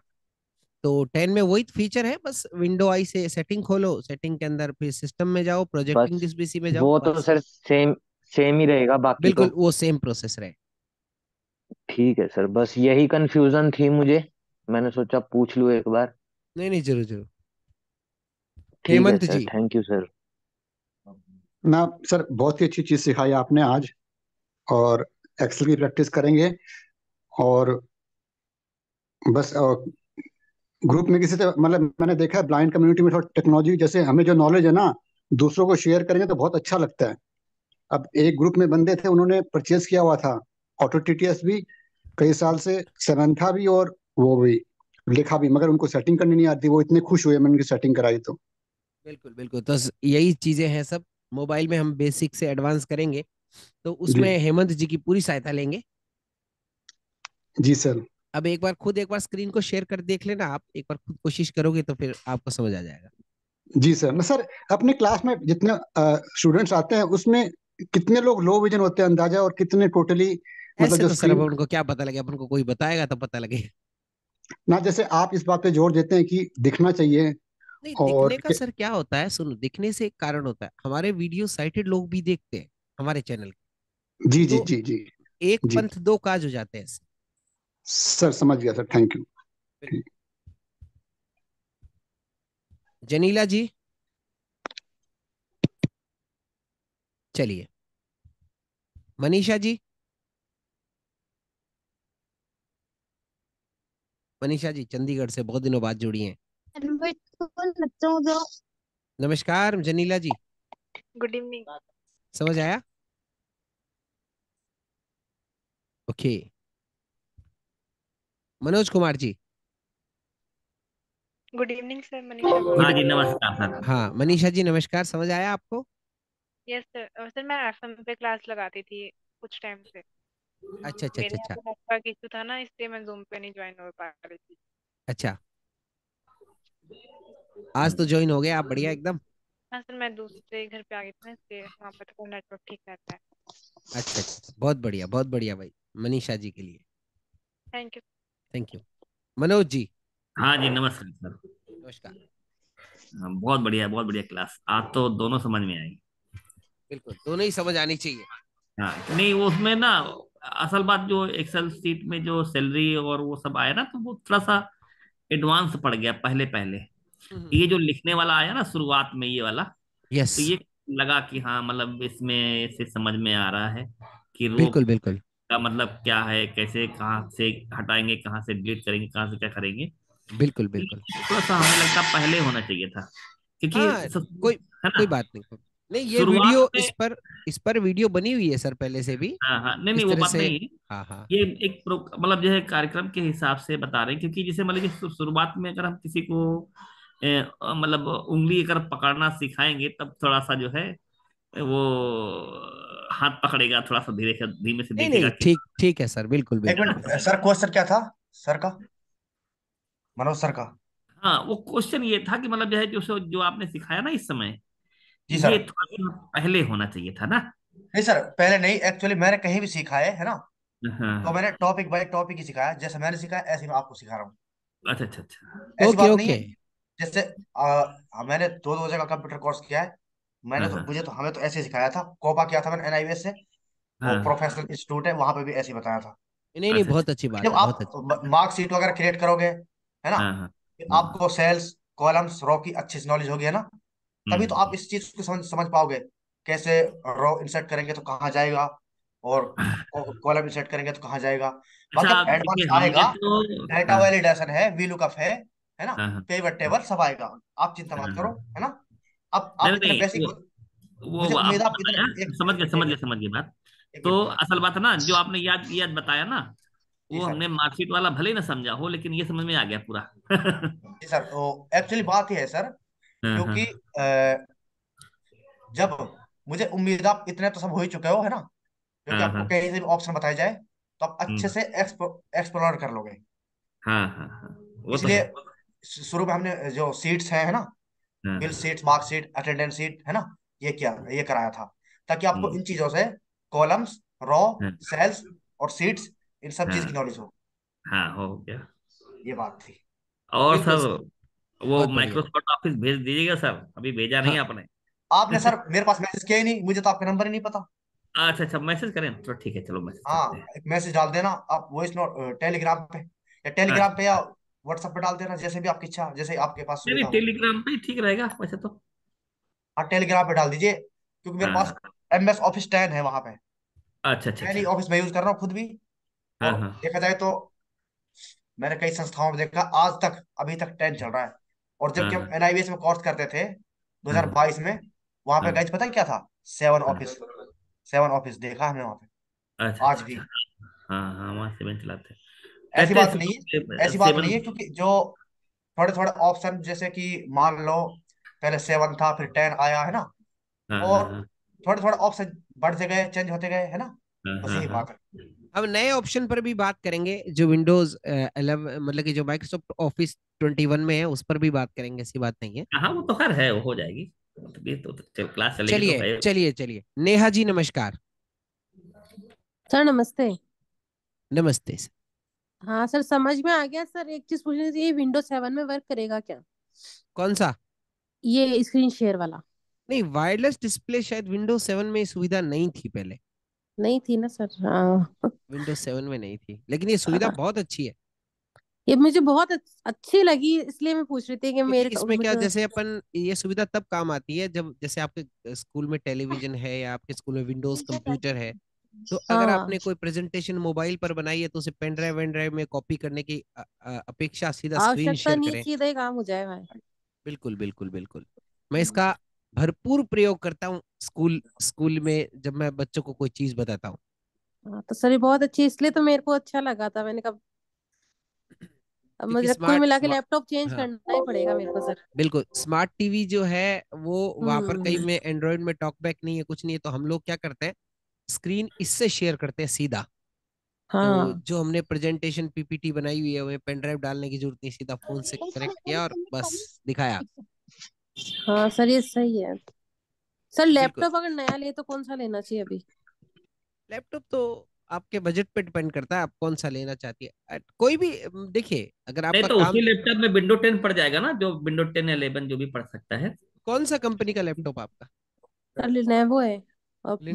तो टेन में वही फीचर है, बस विंडो आई से सेटिंग खोलो, सेटिंग के अंदर फिर सिस्टम में जाओ, प्रोजेक्टिंग दिस पीसी में जाओ। वो तो सर सेम सेम ही रहेगा बाकी। बिल्कुल वो सेम प्रोसेस रहेगा। ठीक है सर, बस यही कंफ्यूजन थी मुझे, मैंने सोचा पूछ लूं एक बार। नहीं नहीं जरूर जरूर। Hemant ji thank you sir. ना सर बहुत ही अच्छी चीज सिखाई आपने आज, और एक्सेल की प्रैक्टिस करेंगे और बस और ग्रुप में किसी से, मतलब मैंने देखा है ब्लाइंड कम्युनिटी में थोड़ा टेक्नोलॉजी, जैसे हमें जो नॉलेज है ना दूसरों को शेयर करेंगे तो बहुत अच्छा लगता है। अब एक ग्रुप में बंदे थे, उन्होंने परचेज किया हुआ था ऑटो टीटीएस भी कई साल से, सेवेंथा भी और वो भी लिखा भी, मगर उनको सेटिंग करनी नहीं आती, वो इतने खुश हुए मैंने उनकी सेटिंग कराई। तो बिल्कुल बिल्कुल, तो यही चीजें हैं सब। मोबाइल में हम बेसिक से एडवांस करेंगे तो उसमें हेमंत जी की पूरी सहायता लेंगे। जी सर। अब एक बार खुद एक बार स्क्रीन को शेयर कर देख लेना आप, एक बार खुद कोशिश करोगे तो फिर आपको समझ आ जाएगा। जी सर। ना सर अपने क्लास में जितने स्टूडेंट्स आते हैं उसमें कितने लोग लो विजन होते हैं अंदाजा, और कितने टोटली? ऐसे तो सर उनको क्या पता लगे, अपन को कोई बताएगा तो पता लगे ना। जैसे आप इस बात पे जोर देते हैं कि दिखना चाहिए नहीं, और दिखने का सर क्या होता है, सुनो, दिखने से एक कारण होता है, हमारे वीडियो साइटेड लोग भी देखते हैं हमारे चैनल के। जी तो जी जी जी एक जी, पंथ दो काज हो जाते हैं सर। समझ गया sir, thank you. Janila ji चलिए, मनीषा जी, मनीषा जी चंडीगढ़ से बहुत दिनों बाद जुड़ी हैं। नमस्कार जनीला जी, गुड इवनिंग। समझ आया? Okay Manoj Kumar ji, good evening sir. Manisha ji नमस्कार। हाँ मनीषा जी नमस्कार, समझ आया आपको? Yes sir. सर मैं एफएम पे क्लास लगाती थी कुछ टाइम से। अच्छा अच्छा अच्छा नेटवर्क इशू था ना, इसलिए मैं Zoom पे नहीं ज्वाइन हो पा रही थी। अच्छा आज तो ज्वाइन हो गए आप, बढ़िया एकदम। हाँ सर मैं दूसरे घर पे आ गई थी ना, इसलिए वहाँ पर थोड़ा नेटवर्क ठीक रहता है। अच्छा अच्छा, बहुत बढ़िया बहुत बढ़िया भाई, मनीषा जी के लिए thank you thank you. Manoj ji, हाँ जी नमस्कार सर। नमस्कार, बहुत बढ़िया बहुत बढ़िया क्लास, आज तो दोनों समझ में आई। बिल्कुल दोनों ही समझ आनी चाहिए। हाँ नहीं वो उसमें ना असल बात जो एक्सेल सीट में जो सैलरी और वो सब आया ना, तो वो थोड़ा सा एडवांस पड़ गया पहले पहले। ये जो लिखने वाला आया ना शुरुआत में ये वाला, यस, तो ये लगा कि हाँ मतलब इसमें से समझ में आ रहा है कि रो बिल्कुल बिल्कुल का मतलब क्या है, कैसे कहाँ से हटाएंगे, कहाँ से डिलीट करेंगे, कहाँ से क्या करेंगे। बिल्कुल बिल्कुल थोड़ा सा हमें लगता पहले होना चाहिए था, क्योंकि हाँ, कोई कोई बात नहीं नहीं ये वीडियो इस पर इस पर वीडियो बनी हुई है सर पहले से भी। हाँ हाँ नहीं नहीं वो बात नहीं है। हाँ हाँ ये एक मतलब जो है कार्यक्रम के हिसाब से बता रहे हैं, क्योंकि जैसे मतलब शुरुआत में अगर हम किसी को मतलब उंगली अगर पकड़ना सिखाएंगे तब थोड़ा सा जो है वो हाथ पकड़ेगा, थोड़ा सा धीरे धीमे से देखेगा। ठीक ठीक है सर, बिल्कुल बिल्कुल। सर क्वेश्चन क्या था सर का, मनोज सर का? हाँ वो क्वेश्चन ये था कि मतलब जो है जो जो आपने सिखाया ना इस समय, जी सर, ये पहले होना चाहिए था ना? नहीं सर पहले नहीं, एक्चुअली मैंने कहीं भी सीखा है, है ना? हाँ। तो मैंने टॉपिक बाय टॉपिक ही सिखाया, जैसे मैंने सिखाया ऐसे मैं आपको सिखा रहा हूँ। अच्छा अच्छा अच्छा, ऐसी बात नहीं है। जैसे आ, मैंने दो दो जगह कंप्यूटर कोर्स किया है, मैंने तो मुझे तो हमें तो ऐसे सिखाया था। कोपा किया था मैंने एनआईवीएस से, वो प्रोफेशनल इंस्टीट्यूट है, वहाँ पे भी ऐसे बताया था। नहीं नहीं बहुत अच्छी बात है। जब आप मार्कशीट वगैरह क्रिएट करोगे है ना, आपको सेल्स कॉलम्स रो की अच्छी नॉलेज होगी है ना, तभी तो आप इस चीज को समझ समझ पाओगे, कैसे रो इंसर्ट करेंगे तो कहाँ जाएगा और कॉलम इंसर्ट करेंगे तो कहाँ जाएगा। मतलब एडवांस आएगा, डाटा वैलिडेशन है, वीलुकअप है, है ना, पिवट टेबल सब आएगा, आप चिंता मत करो है ना। अब आप इतने बेसिक वो समझ गए समझ गए समझ गए बात। तो असल बात है ना जो आपने याद याद बताया ना, वो हमने मार्कशीट वाला भले ही ना समझा हो, लेकिन ये समझ में आ गया पूरा। जी सर एक्चुअली बात ये है सर, क्योंकि जब मुझे उम्मीद आप इतने तो सब हो ही चुके हो है ना, क्योंकि आपको कहीं से भी ऑप्शन बताया जाए तो आप अच्छे से एक्सप्लोर कर लोगे। हाँ हाँ इसलिए शुरू में हमने जो सीट्स हैं है ना, bill sheets, mark sheet, attendance sheet है ना, ये क्या ये कराया था, ताकि आपको इन चीजों से कॉलम्स रो सेल्स और सीट्स इन सब चीज की नॉलेज हो। हाँ हो गया, ये बात थी। और सर वो माइक्रोसॉफ्ट ऑफिस भेज दीजिएगा सर, अभी भेजा नहीं आपने। आपने सर मेरे पास मैसेज किया ही नहीं, मुझे तो आपका नंबर ही नहीं पता। अच्छा अच्छा मैसेज करें तो ठीक है, चलो मैसेज। हाँ मैसेज डाल देना आप वॉइस नोट टेलीग्राम पे, या टेलीग्राम पे या व्हाट्सएप पे डाल देना, जैसे भी आपकी इच्छा, जैसे आपके पास। नहीं टेलीग्राम पे ठीक रहेगा वैसे तो। हाँ टेलीग्राम पे डाल दीजिए, क्योंकि मेरे पास एमएस ऑफिस टेन है वहाँ पे। अच्छा अच्छा ऑफिस में यूज कर रहा हूँ खुद भी। देखा जाए तो मैंने कई संस्थाओं में देखा आज तक अभी तक टेन चल रहा है, और जबकि हम एनआईवीएस में कोर्स करते थे दो हज़ार बाईस में, वहां पे गाइस पता है क्या था? सेवन ऑफिस, सेवन ऑफिस देखा हमने वहां पे। अच्छा, आज भी हाँ हाँ वहां सेवन चलाते हैं। ऐसी बात नहीं है, ऐसी बात नहीं है, क्योंकि जो थोड़े थोड़े ऑप्शन जैसे कि मान लो पहले सेवन था फिर टेन आया है ना, और थोड़े थोड़े ऑप्शन बढ़ते गए चेंज होते गए है ना, बस यही बात है। अब नए ऑप्शन पर भी बात करेंगे जो विंडोज इलेवन मतलब कि जो माइक्रोसॉफ्ट ऑफिस इक्कीस में है, उस पर भी बात करेंगे, ऐसी बात नहीं है। हाँ वो तो खैर है, वो हो जाएगी तो तो क्लास चलेगी। चलिए चलिए चलिए नेहा जी नमस्कार। सर नमस्ते। नमस्ते सर। हाँ सर समझ में आ गया सर। एक चीज पूछनी थी, ये विंडोज सेवन में वर्क करेगा क्या? कौन सा ये स्क्रीन शेयर वाला नहीं, वायरलेस डिस्प्ले शायद विंडोज सेवन में सुविधा नहीं थी पहले। नहीं थी ना सर, विंडोज सेवन में नहीं थी, लेकिन ये सुविधा बहुत अच्छी है। ये मुझे बहुत अच्छी लगी, इसलिए मैं पूछ रही थी कि मेरे इसमें क्या, जैसे अपन ये सुविधा तब काम आती है जब जैसे आपके स्कूल में टेलीविजन है या आपके स्कूल में विंडोज कंप्यूटर है, तो अगर आपने कोई प्रेजेंटेशन मोबाइल पर बनाई है तो उसे पेन ड्राइव वेन ड्राइव में कॉपी करने की अपेक्षा सीधा स्क्रीन शेयर करें, सीधा ही काम हो जाए। बिल्कुल बिल्कुल बिल्कुल, मैं इसका भरपूर प्रयोग करता हूँ स्कूल स्कूल में जब मैं बच्चों को कोई चीज बताता हूँ। तो सर ये बहुत अच्छी, इसलिए तो मेरे को अच्छा लगा था। मैंने कहा अब मुझे कुल मिला के लैपटॉप चेंज हाँ। करना ही पड़ेगा मेरे को सर। बिल्कुल, स्मार्ट टीवी जो है वो वहाँ पर कहीं में एंड्रॉइड में टॉकबैक नहीं है, कुछ नहीं है, तो हम लोग क्या करते हैं स्क्रीन इससे शेयर करते हैं सीधा। हाँ। तो जो हमने प्रेजेंटेशन पीपीटी बनाई हुई है वो पेन ड्राइव डालने की जरूरत नहीं, सीधा फोन से कनेक्ट किया और बस दिखाया। हाँ सर ये सही है। सर लैपटॉप अगर नया ले तो कौन सा लेना चाहिए अभी? लैपटॉप तो आपके बजट पे डिपेंड करता है, आप कौन सा लेना चाहती है। कोई भी देखिए, अगर आपका तो काम उसी लैपटॉप में विंडो टेन पड़ जाएगा ना, जो विंडो टेन इलेवन जो भी पड़ सकता है। कौन सा कंपनी का लैपटॉप आपका? सर लिनोवो है,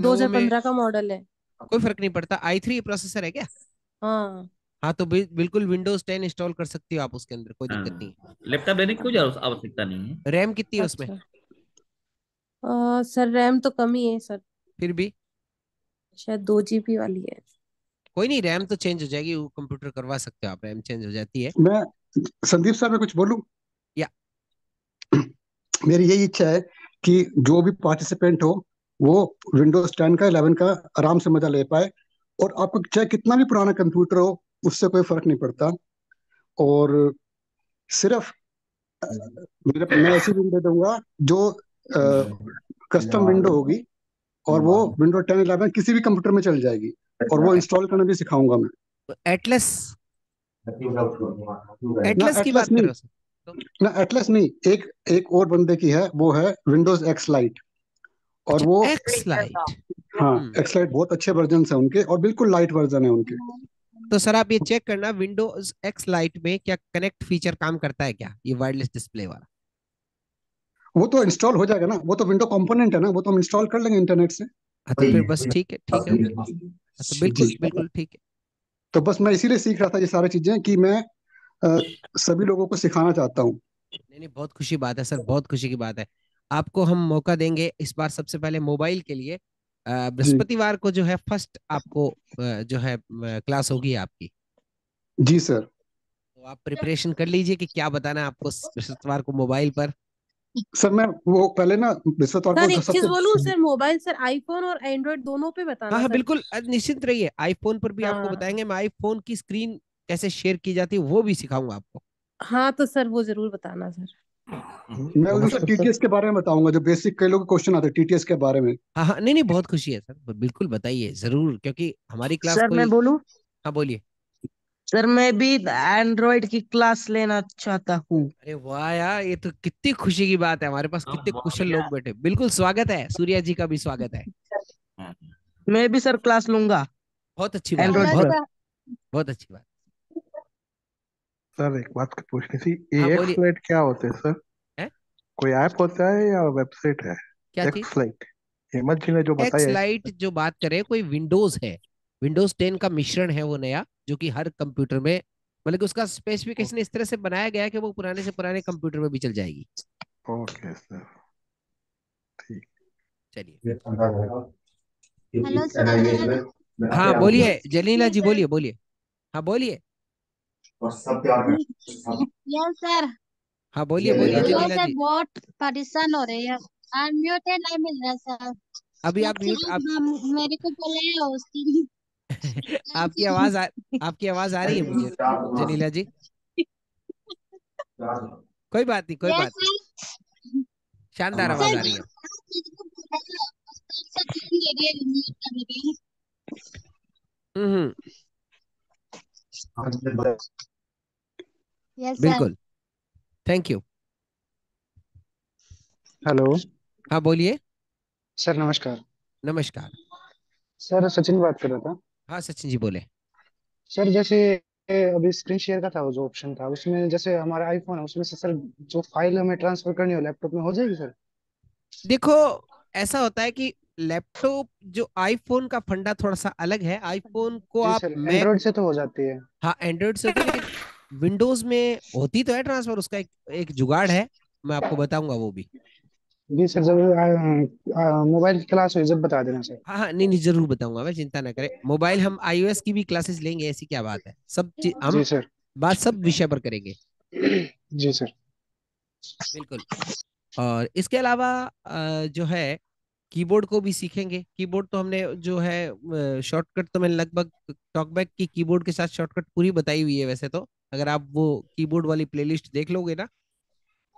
दो हजार पंद्रह का मॉडल है। कोई फर्क नहीं पड़ता, आई थ्री प्रोसेसर है क्या? हाँ हाँ, तो बिल्कुल विंडोज टेन इंस्टॉल कर सकती हो आप उसके अंदर, कोई दिक्कत नहीं है। लैपटॉप लेने की कोई आवश्यकता नहीं है। रैम कितनी है उसमें? आ, सर रैम तो कम ही है सर, फिर भी शायद दो जीबी वाली है। कोई नहीं, रैम तो चेंज हो जाएगी, वो कंप्यूटर करवा सकते हो आप, रैम चेंज हो जाती है। मैं संदीप साहब मैं कुछ बोलूं या मेरी यही इच्छा है कि जो भी पार्टिसिपेंट हो वो विंडोज टेन का इलेवन का आराम से मजा ले पाए, और आपको चाहे कितना भी पुराना कंप्यूटर हो उससे कोई फर्क नहीं पड़ता। और सिर्फ मैं ऐसी विंडो दूंगा जो आ, कस्टम विंडो होगी, और वो विंडो टेन इलेवन किसी भी कंप्यूटर में चल जाएगी, और वो इंस्टॉल करना भी सिखाऊंगा मैं। एटलस एटलस की बात नहीं ना, एटलस नहीं, एक एक और बंदे की है, वो है विंडोज एक्स लाइट, और वो एक्स लाइट, हाँ एक्स लाइट बहुत अच्छे वर्जन है उनके, और बिल्कुल लाइट वर्जन है उनके। तो सर आप ये चेक करना विंडोज एक्स लाइट में क्या कनेक्ट फीचर काम करता है क्या, ये वायरलेस डिस्प्ले वाला? वो तो इंस्टॉल हो जाएगा ना, वो तो विंडो कंपोनेंट है ना, वो तो हम इंस्टॉल कर लेंगे इंटरनेट से। हाँ तो फिर बस ठीक है, ठीक है, तो बिल्कुल बिल्कुल ठीक है। तो बस मैं इसीलिए सीख रहा था ये सारी चीजें कि मैं आ, सभी लोगों को सिखाना चाहता हूँ। नहीं नहीं, बहुत खुशी बात है सर, बहुत खुशी की बात है। आपको हम मौका देंगे इस बार सबसे पहले मोबाइल के लिए, बृहस्पतिवार को जो है फर्स्ट आपको जो है क्लास होगी आपकी। जी सर। तो आप प्रिपरेशन कर लीजिए कि क्या बताना है आपको बृहस्पतिवार को मोबाइल पर। सर मैं वो पहले ना बृहस्पतिवार को एक चीज बोलूं सर, मोबाइल सर आईफोन और एंड्रॉइड दोनों पे बताना। हाँ बिल्कुल, निश्चिंत रहिए, आईफोन पर भी आपको बताएंगे। मैं आईफोन की स्क्रीन कैसे शेयर की जाती है वो भी सिखाऊंगा आपको। हाँ तो सर वो जरूर बताना सर। मैं उनको टीटीएस के बारे में बताऊंगा, जो बेसिक कई लोग क्वेश्चन आते हैं टीटीएस के बारे में। हाँ हाँ, नहीं नहीं बहुत खुशी है सर, बिल्कुल बताइए जरूर, क्योंकि हमारी क्लास सर कोई... मैं बोलूं? हाँ बोलिए सर, मैं भी एंड्रॉइड की क्लास लेना चाहता हूँ। अरे वाह यार, ये तो कितनी खुशी की बात है, हमारे पास कितने कुशल लोग बैठे। बिल्कुल स्वागत है, सूर्या जी का भी स्वागत है। मैं भी सर क्लास लूंगा। बहुत अच्छी बात, बहुत अच्छी बात। सर एक बात पूछनी थी, एक्स लाइट क्या होते हैं सर? है? कोई ऐप होता है या वेबसाइट है? क्या एक्स लाइट? हेमंत जी ने जो बताया एक्स लाइट जो बात करें, कोई विंडोज है, विंडोज टेन का मिश्रण है वो नया, जो कि हर कंप्यूटर में, मतलब उसका स्पेसिफिकेशन इस तरह से बनाया गया है कि वो पुराने से पुराने कंप्यूटर में भी चल जाएगी। ओके सर ठीक, चलिए। हेलो सर, हाँ बोलिए जलीला जी, बोलिए बोलिए, हाँ बोलिए। Yes sir. हाँ बोलिए बोलिए जलीला जी। बहुत परेशान हो रहे हैं, अनम्यूट है नहीं मिल रहा सर। अभी आप म्यूट, आप मेरे को बोला है आपकी आवाज आ, आपकी आवाज आ रही है मुझे जलीला जी। कोई बात नहीं, कोई बात नहीं, शानदार आवाज आ रही है। हम्म Yes, बिल्कुल, थैंक यू। हेलो हाँ बोलिए सर। नमस्कार। नमस्कार सर, सचिन बात कर रहा था। हाँ सचिन जी बोले सर, जैसे अभी स्क्रीन शेयर का था वो जो ऑप्शन था, उसमें जैसे हमारा आईफोन है उसमें से सर जो फाइल हमें ट्रांसफर करनी हो लैपटॉप में हो जाएगी सर? देखो ऐसा होता है कि लैपटॉप जो आईफोन का फंडा थोड़ा सा अलग है, आईफोन को आप एंड्रॉइड से तो हो जाती है। हाँ एंड्रॉइड से, विंडोज में होती तो है ट्रांसफर, उसका एक, एक जुगाड़ है, मैं आपको बताऊंगा वो भी। जी सर जब मोबाइल क्लास हो जब बता देना सर। हाँ हाँ नहीं नहीं जरूर बताऊंगा मैं, चिंता ना करें। मोबाइल हम आईओएस की भी क्लासेस लेंगे, ऐसी क्या बात है, सब हम सर बात सब विषय पर करेंगे। जी सर बिल्कुल। और इसके अलावा जो है कीबोर्ड को भी सीखेंगे। कीबोर्ड तो हमने जो है शॉर्टकट तो मैंने लगभग टॉकबैक की कीबोर्ड के साथ शॉर्टकट पूरी बताई हुई है। वैसे तो अगर आप वो कीबोर्ड वाली प्लेलिस्ट देख लोगे ना,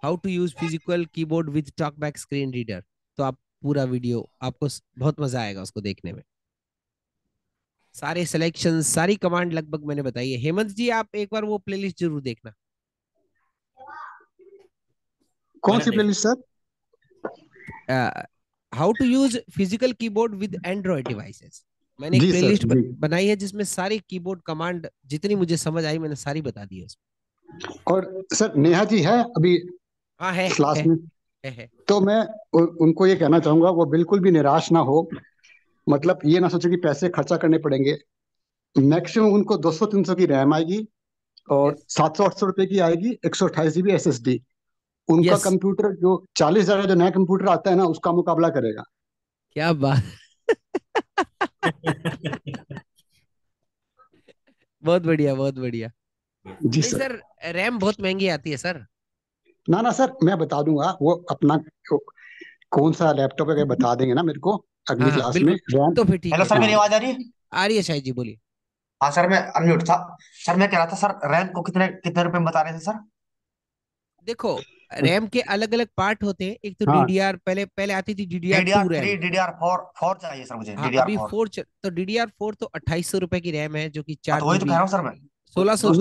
how to use physical keyboard with talkback screen reader, तो आप पूरा वीडियो आपको बहुत मजा आएगा उसको देखने में। सारे सिलेक्शन सारी कमांड लगभग मैंने बताई है। हेमंत जी आप एक बार वो प्लेलिस्ट जरूर देखना। कौन सी playlist sir? How to use physical keyboard with Android devices, मैंने एक प्लेलिस्ट बनाई है जिसमें सारे कीबोर्ड कमांड जितनी मुझे समझ आई मैंने सारी बता दी है उसमें। और सर नेहा जी है अभी है, क्लास है, में है, है। तो मैं उ, उनको ये कहना चाहूंगा वो बिल्कुल भी निराश ना हो, मतलब ये ना सोचे कि पैसे खर्चा करने पड़ेंगे। मैक्सिमम उनको दो सौ तीन सौ की रैम आएगी और सात सौ आठ सौ रुपए की आएगी एक सौ अट्ठाईस जीबी एस एस डी। उनका कंप्यूटर yes. जो चालीस हजार जो नया कंप्यूटर आता है ना उसका मुकाबला करेगा। क्या बात बहुत बढ़िया बहुत बढ़िया। जी सर, सर रैम बहुत महंगी आती है सर। ना ना सर मैं बता दूंगा, वो अपना कौन सा लैपटॉप है बता देंगे ना मेरे को अगली हाँ, क्लास में रैम। तो हेलो सर मेरी आवाज आ रही है? आ रही है शाहिद जी बोलिए। हाँ सर मैं अनम्यूट था सर, मैं कह रहा था सर रैम को कितने कितने रुपए बता रहे थे सर? देखो रैम के अलग अलग पार्ट होते हैं, एक तो हाँ। डीडीआर पहले पहले आती थी D D R three, D D R four चाहिए सर मुझे। हाँ, डी डी आर फोर तो डी डी आर फोर तो अट्ठाईस सौ रुपए की रैम है जो कि चार तो वही तो कह रहा हूं सर मैं सोलह सौ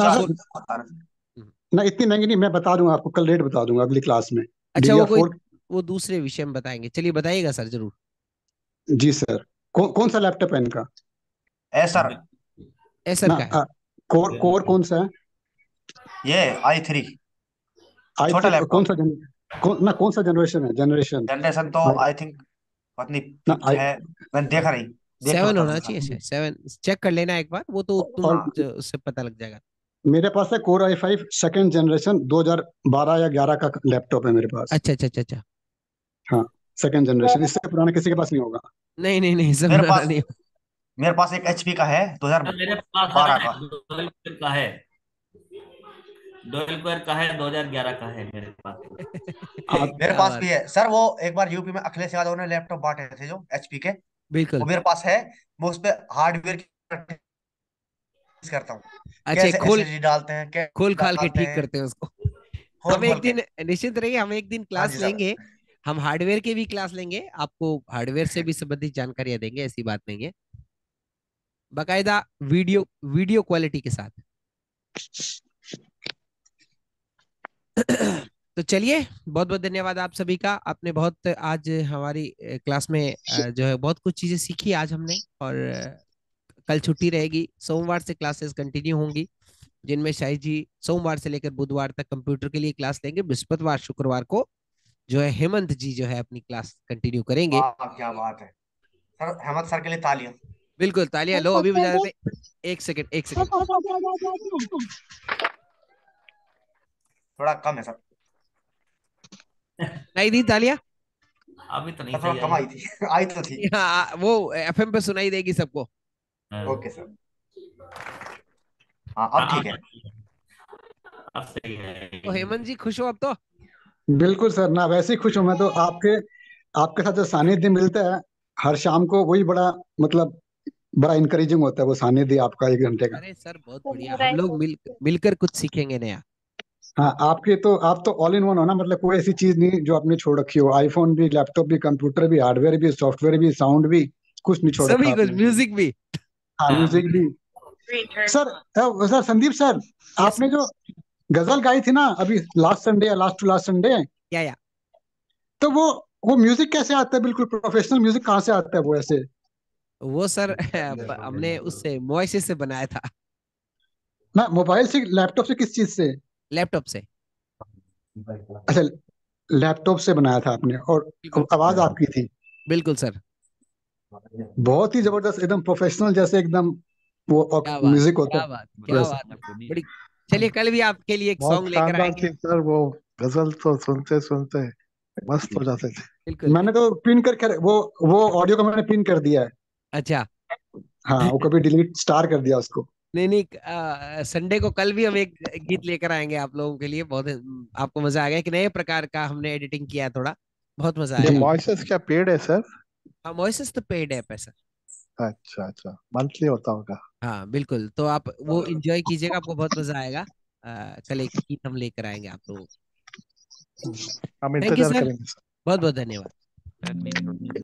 ना, इतनी महंगी नहीं, मैं बता दूंगा आपको कल रेट बता दूंगा अगली क्लास में। अच्छा वो वो दूसरे विषय में बताएंगे, चलिए बताइएगा सर जरूर। जी सर कौन सा लैपटॉप है इनका? एसर। एसर का कोर कोर कौन सा है? ये आई थ्री। छोटा लैपटॉप कौन सा जन, कौन, ना कौन सा जनरेशन है? जनरेशन जनरेशन तो आई थिंक पत्नी है, मैंने देखा नहीं सेवन होना चाहिए, सेवन चेक कर लेना एक बार, वो तो उससे पता लग जाएगा। मेरे पास है core I five second generation दो हज़ार बारह या ग्यारह का लैपटॉप है मेरे पास। अच्छा अच्छा अच्छा हाँ सेकंड जनरेशन, इससे पुराना किसी के पास नहीं होगा। नहीं नहीं नहीं मेरे पास नहीं, मेरे पास एक एचपी का है दो हजार का है, का है दो हज़ार ग्यारह का है मेरे पास। मेरे पास भी है सर, वो एक बार यूपी में अखिलेश यादव ने लैपटॉप बांटे थे जो एचपी के, बिल्कुल वो मेरे पास है, मैं उस पे हार्डवेयर करता हूं। अच्छा कैसे खोल एसएसडी डालते हैं, खोल खाल के ठीक करते हैं उसको। हम एक दिन निश्चित रहिए हम एक दिन क्लास लेंगे, हम हार्डवेयर के भी क्लास लेंगे, आपको हार्डवेयर से भी संबंधित जानकारियां देंगे, ऐसी बात नहीं है, बाकायदा वीडियो वीडियो क्वालिटी के साथ। तो चलिए बहुत बहुत धन्यवाद आप सभी का, आपने बहुत आज हमारी क्लास में जो है बहुत कुछ चीजें सीखी आज हमने। और कल छुट्टी रहेगी, सोमवार से क्लासेस कंटिन्यू होंगी, जिनमें शाहिद जी सोमवार से लेकर बुधवार तक कंप्यूटर के लिए क्लास लेंगे। बृहस्पतिवार शुक्रवार को जो है हेमंत जी जो है अपनी क्लास कंटिन्यू करेंगे। क्या बात है सर, हेमंत सर के लिए तालियां। बिल्कुल तालियां लो, अभी बजा देते हैं। एक सेकेंड एक सेकेंड थोड़ा कम है सर। नहीं दी तालिया अभी तो नहीं, थोड़ा कम आई थी, आई तो थी। हाँ वो एफएम पे सुनाई देगी सबको। ओके सर हाँ अब ठीक है, अब सही है। तो हेमंत जी खुश हो अब तो? बिल्कुल सर ना वैसे ही खुश हूँ मैं तो, आपके आपके साथ जो सानिध्य मिलता है हर शाम को वही बड़ा मतलब बड़ा इनकरेजिंग होता है वो सानिध्य आपका एक घंटे का। अरे सर बहुत बढ़िया, हम लोग मिल मिलकर कुछ सीखेंगे नया। हाँ आपके तो आप तो ऑल इन वन हो ना, मतलब कोई ऐसी चीज नहीं जो आपने छोड़ रखी हो, आईफोन भी लैपटॉप भी कंप्यूटर भी हार्डवेयर भी सॉफ्टवेयर भी साउंड भी कुछ नहीं छोड़ा, सभी कुछ। म्यूजिक भी हाँ म्यूजिक भी सर। सर संदीप सर आपने जो गजल गाई थी ना अभी लास्ट संडे या लास्ट टू लास्ट संडे या या तो वो वो म्यूजिक कैसे आता है? बिल्कुल प्रोफेशनल म्यूजिक कहाँ से आता है वो? ऐसे वो सर हमने उससे मॉइसेस से बनाया था। ना मोबाइल से, लैपटॉप से, किस चीज से? लैपटॉप से। अच्छा, लैपटॉप से बनाया था आपने, और आवाज आपकी थी। बिल्कुल सर, बहुत ही जबरदस्त, एकदम प्रोफेशनल, जैसे एकदम वो म्यूजिक होता है। चलिए कल भी आपके लिए एक सॉन्ग लेकर आएंगे सर। वो गजल तो सुनते सुनते मस्त हो जाते थे। मैंने तो पिन कर वो वो ऑडियो को मैंने पिन कर दिया है। अच्छा हाँ, वो कभी डिलीट स्टार कर दिया उसको। नहीं नहीं, संडे को कल भी हम एक गीत लेकर आएंगे आप लोगों के लिए। बहुत आपको मजा आ गया कि नए प्रकार का हमने एडिटिंग किया, थोड़ा बहुत मजा आया। वॉइसेस क्या पेड है सर? हाँ, वॉइसेस तो पेड है सर। अच्छा अच्छा, मंथली होता होगा। हाँ बिल्कुल, तो आप वो एंजॉय कीजिएगा, आपको बहुत मजा आएगा। आ, कल एक गीत हम लेकर आएंगे आप लोगों को। हम इंतजार करेंगे सर। बहुत बहुत धन्यवाद।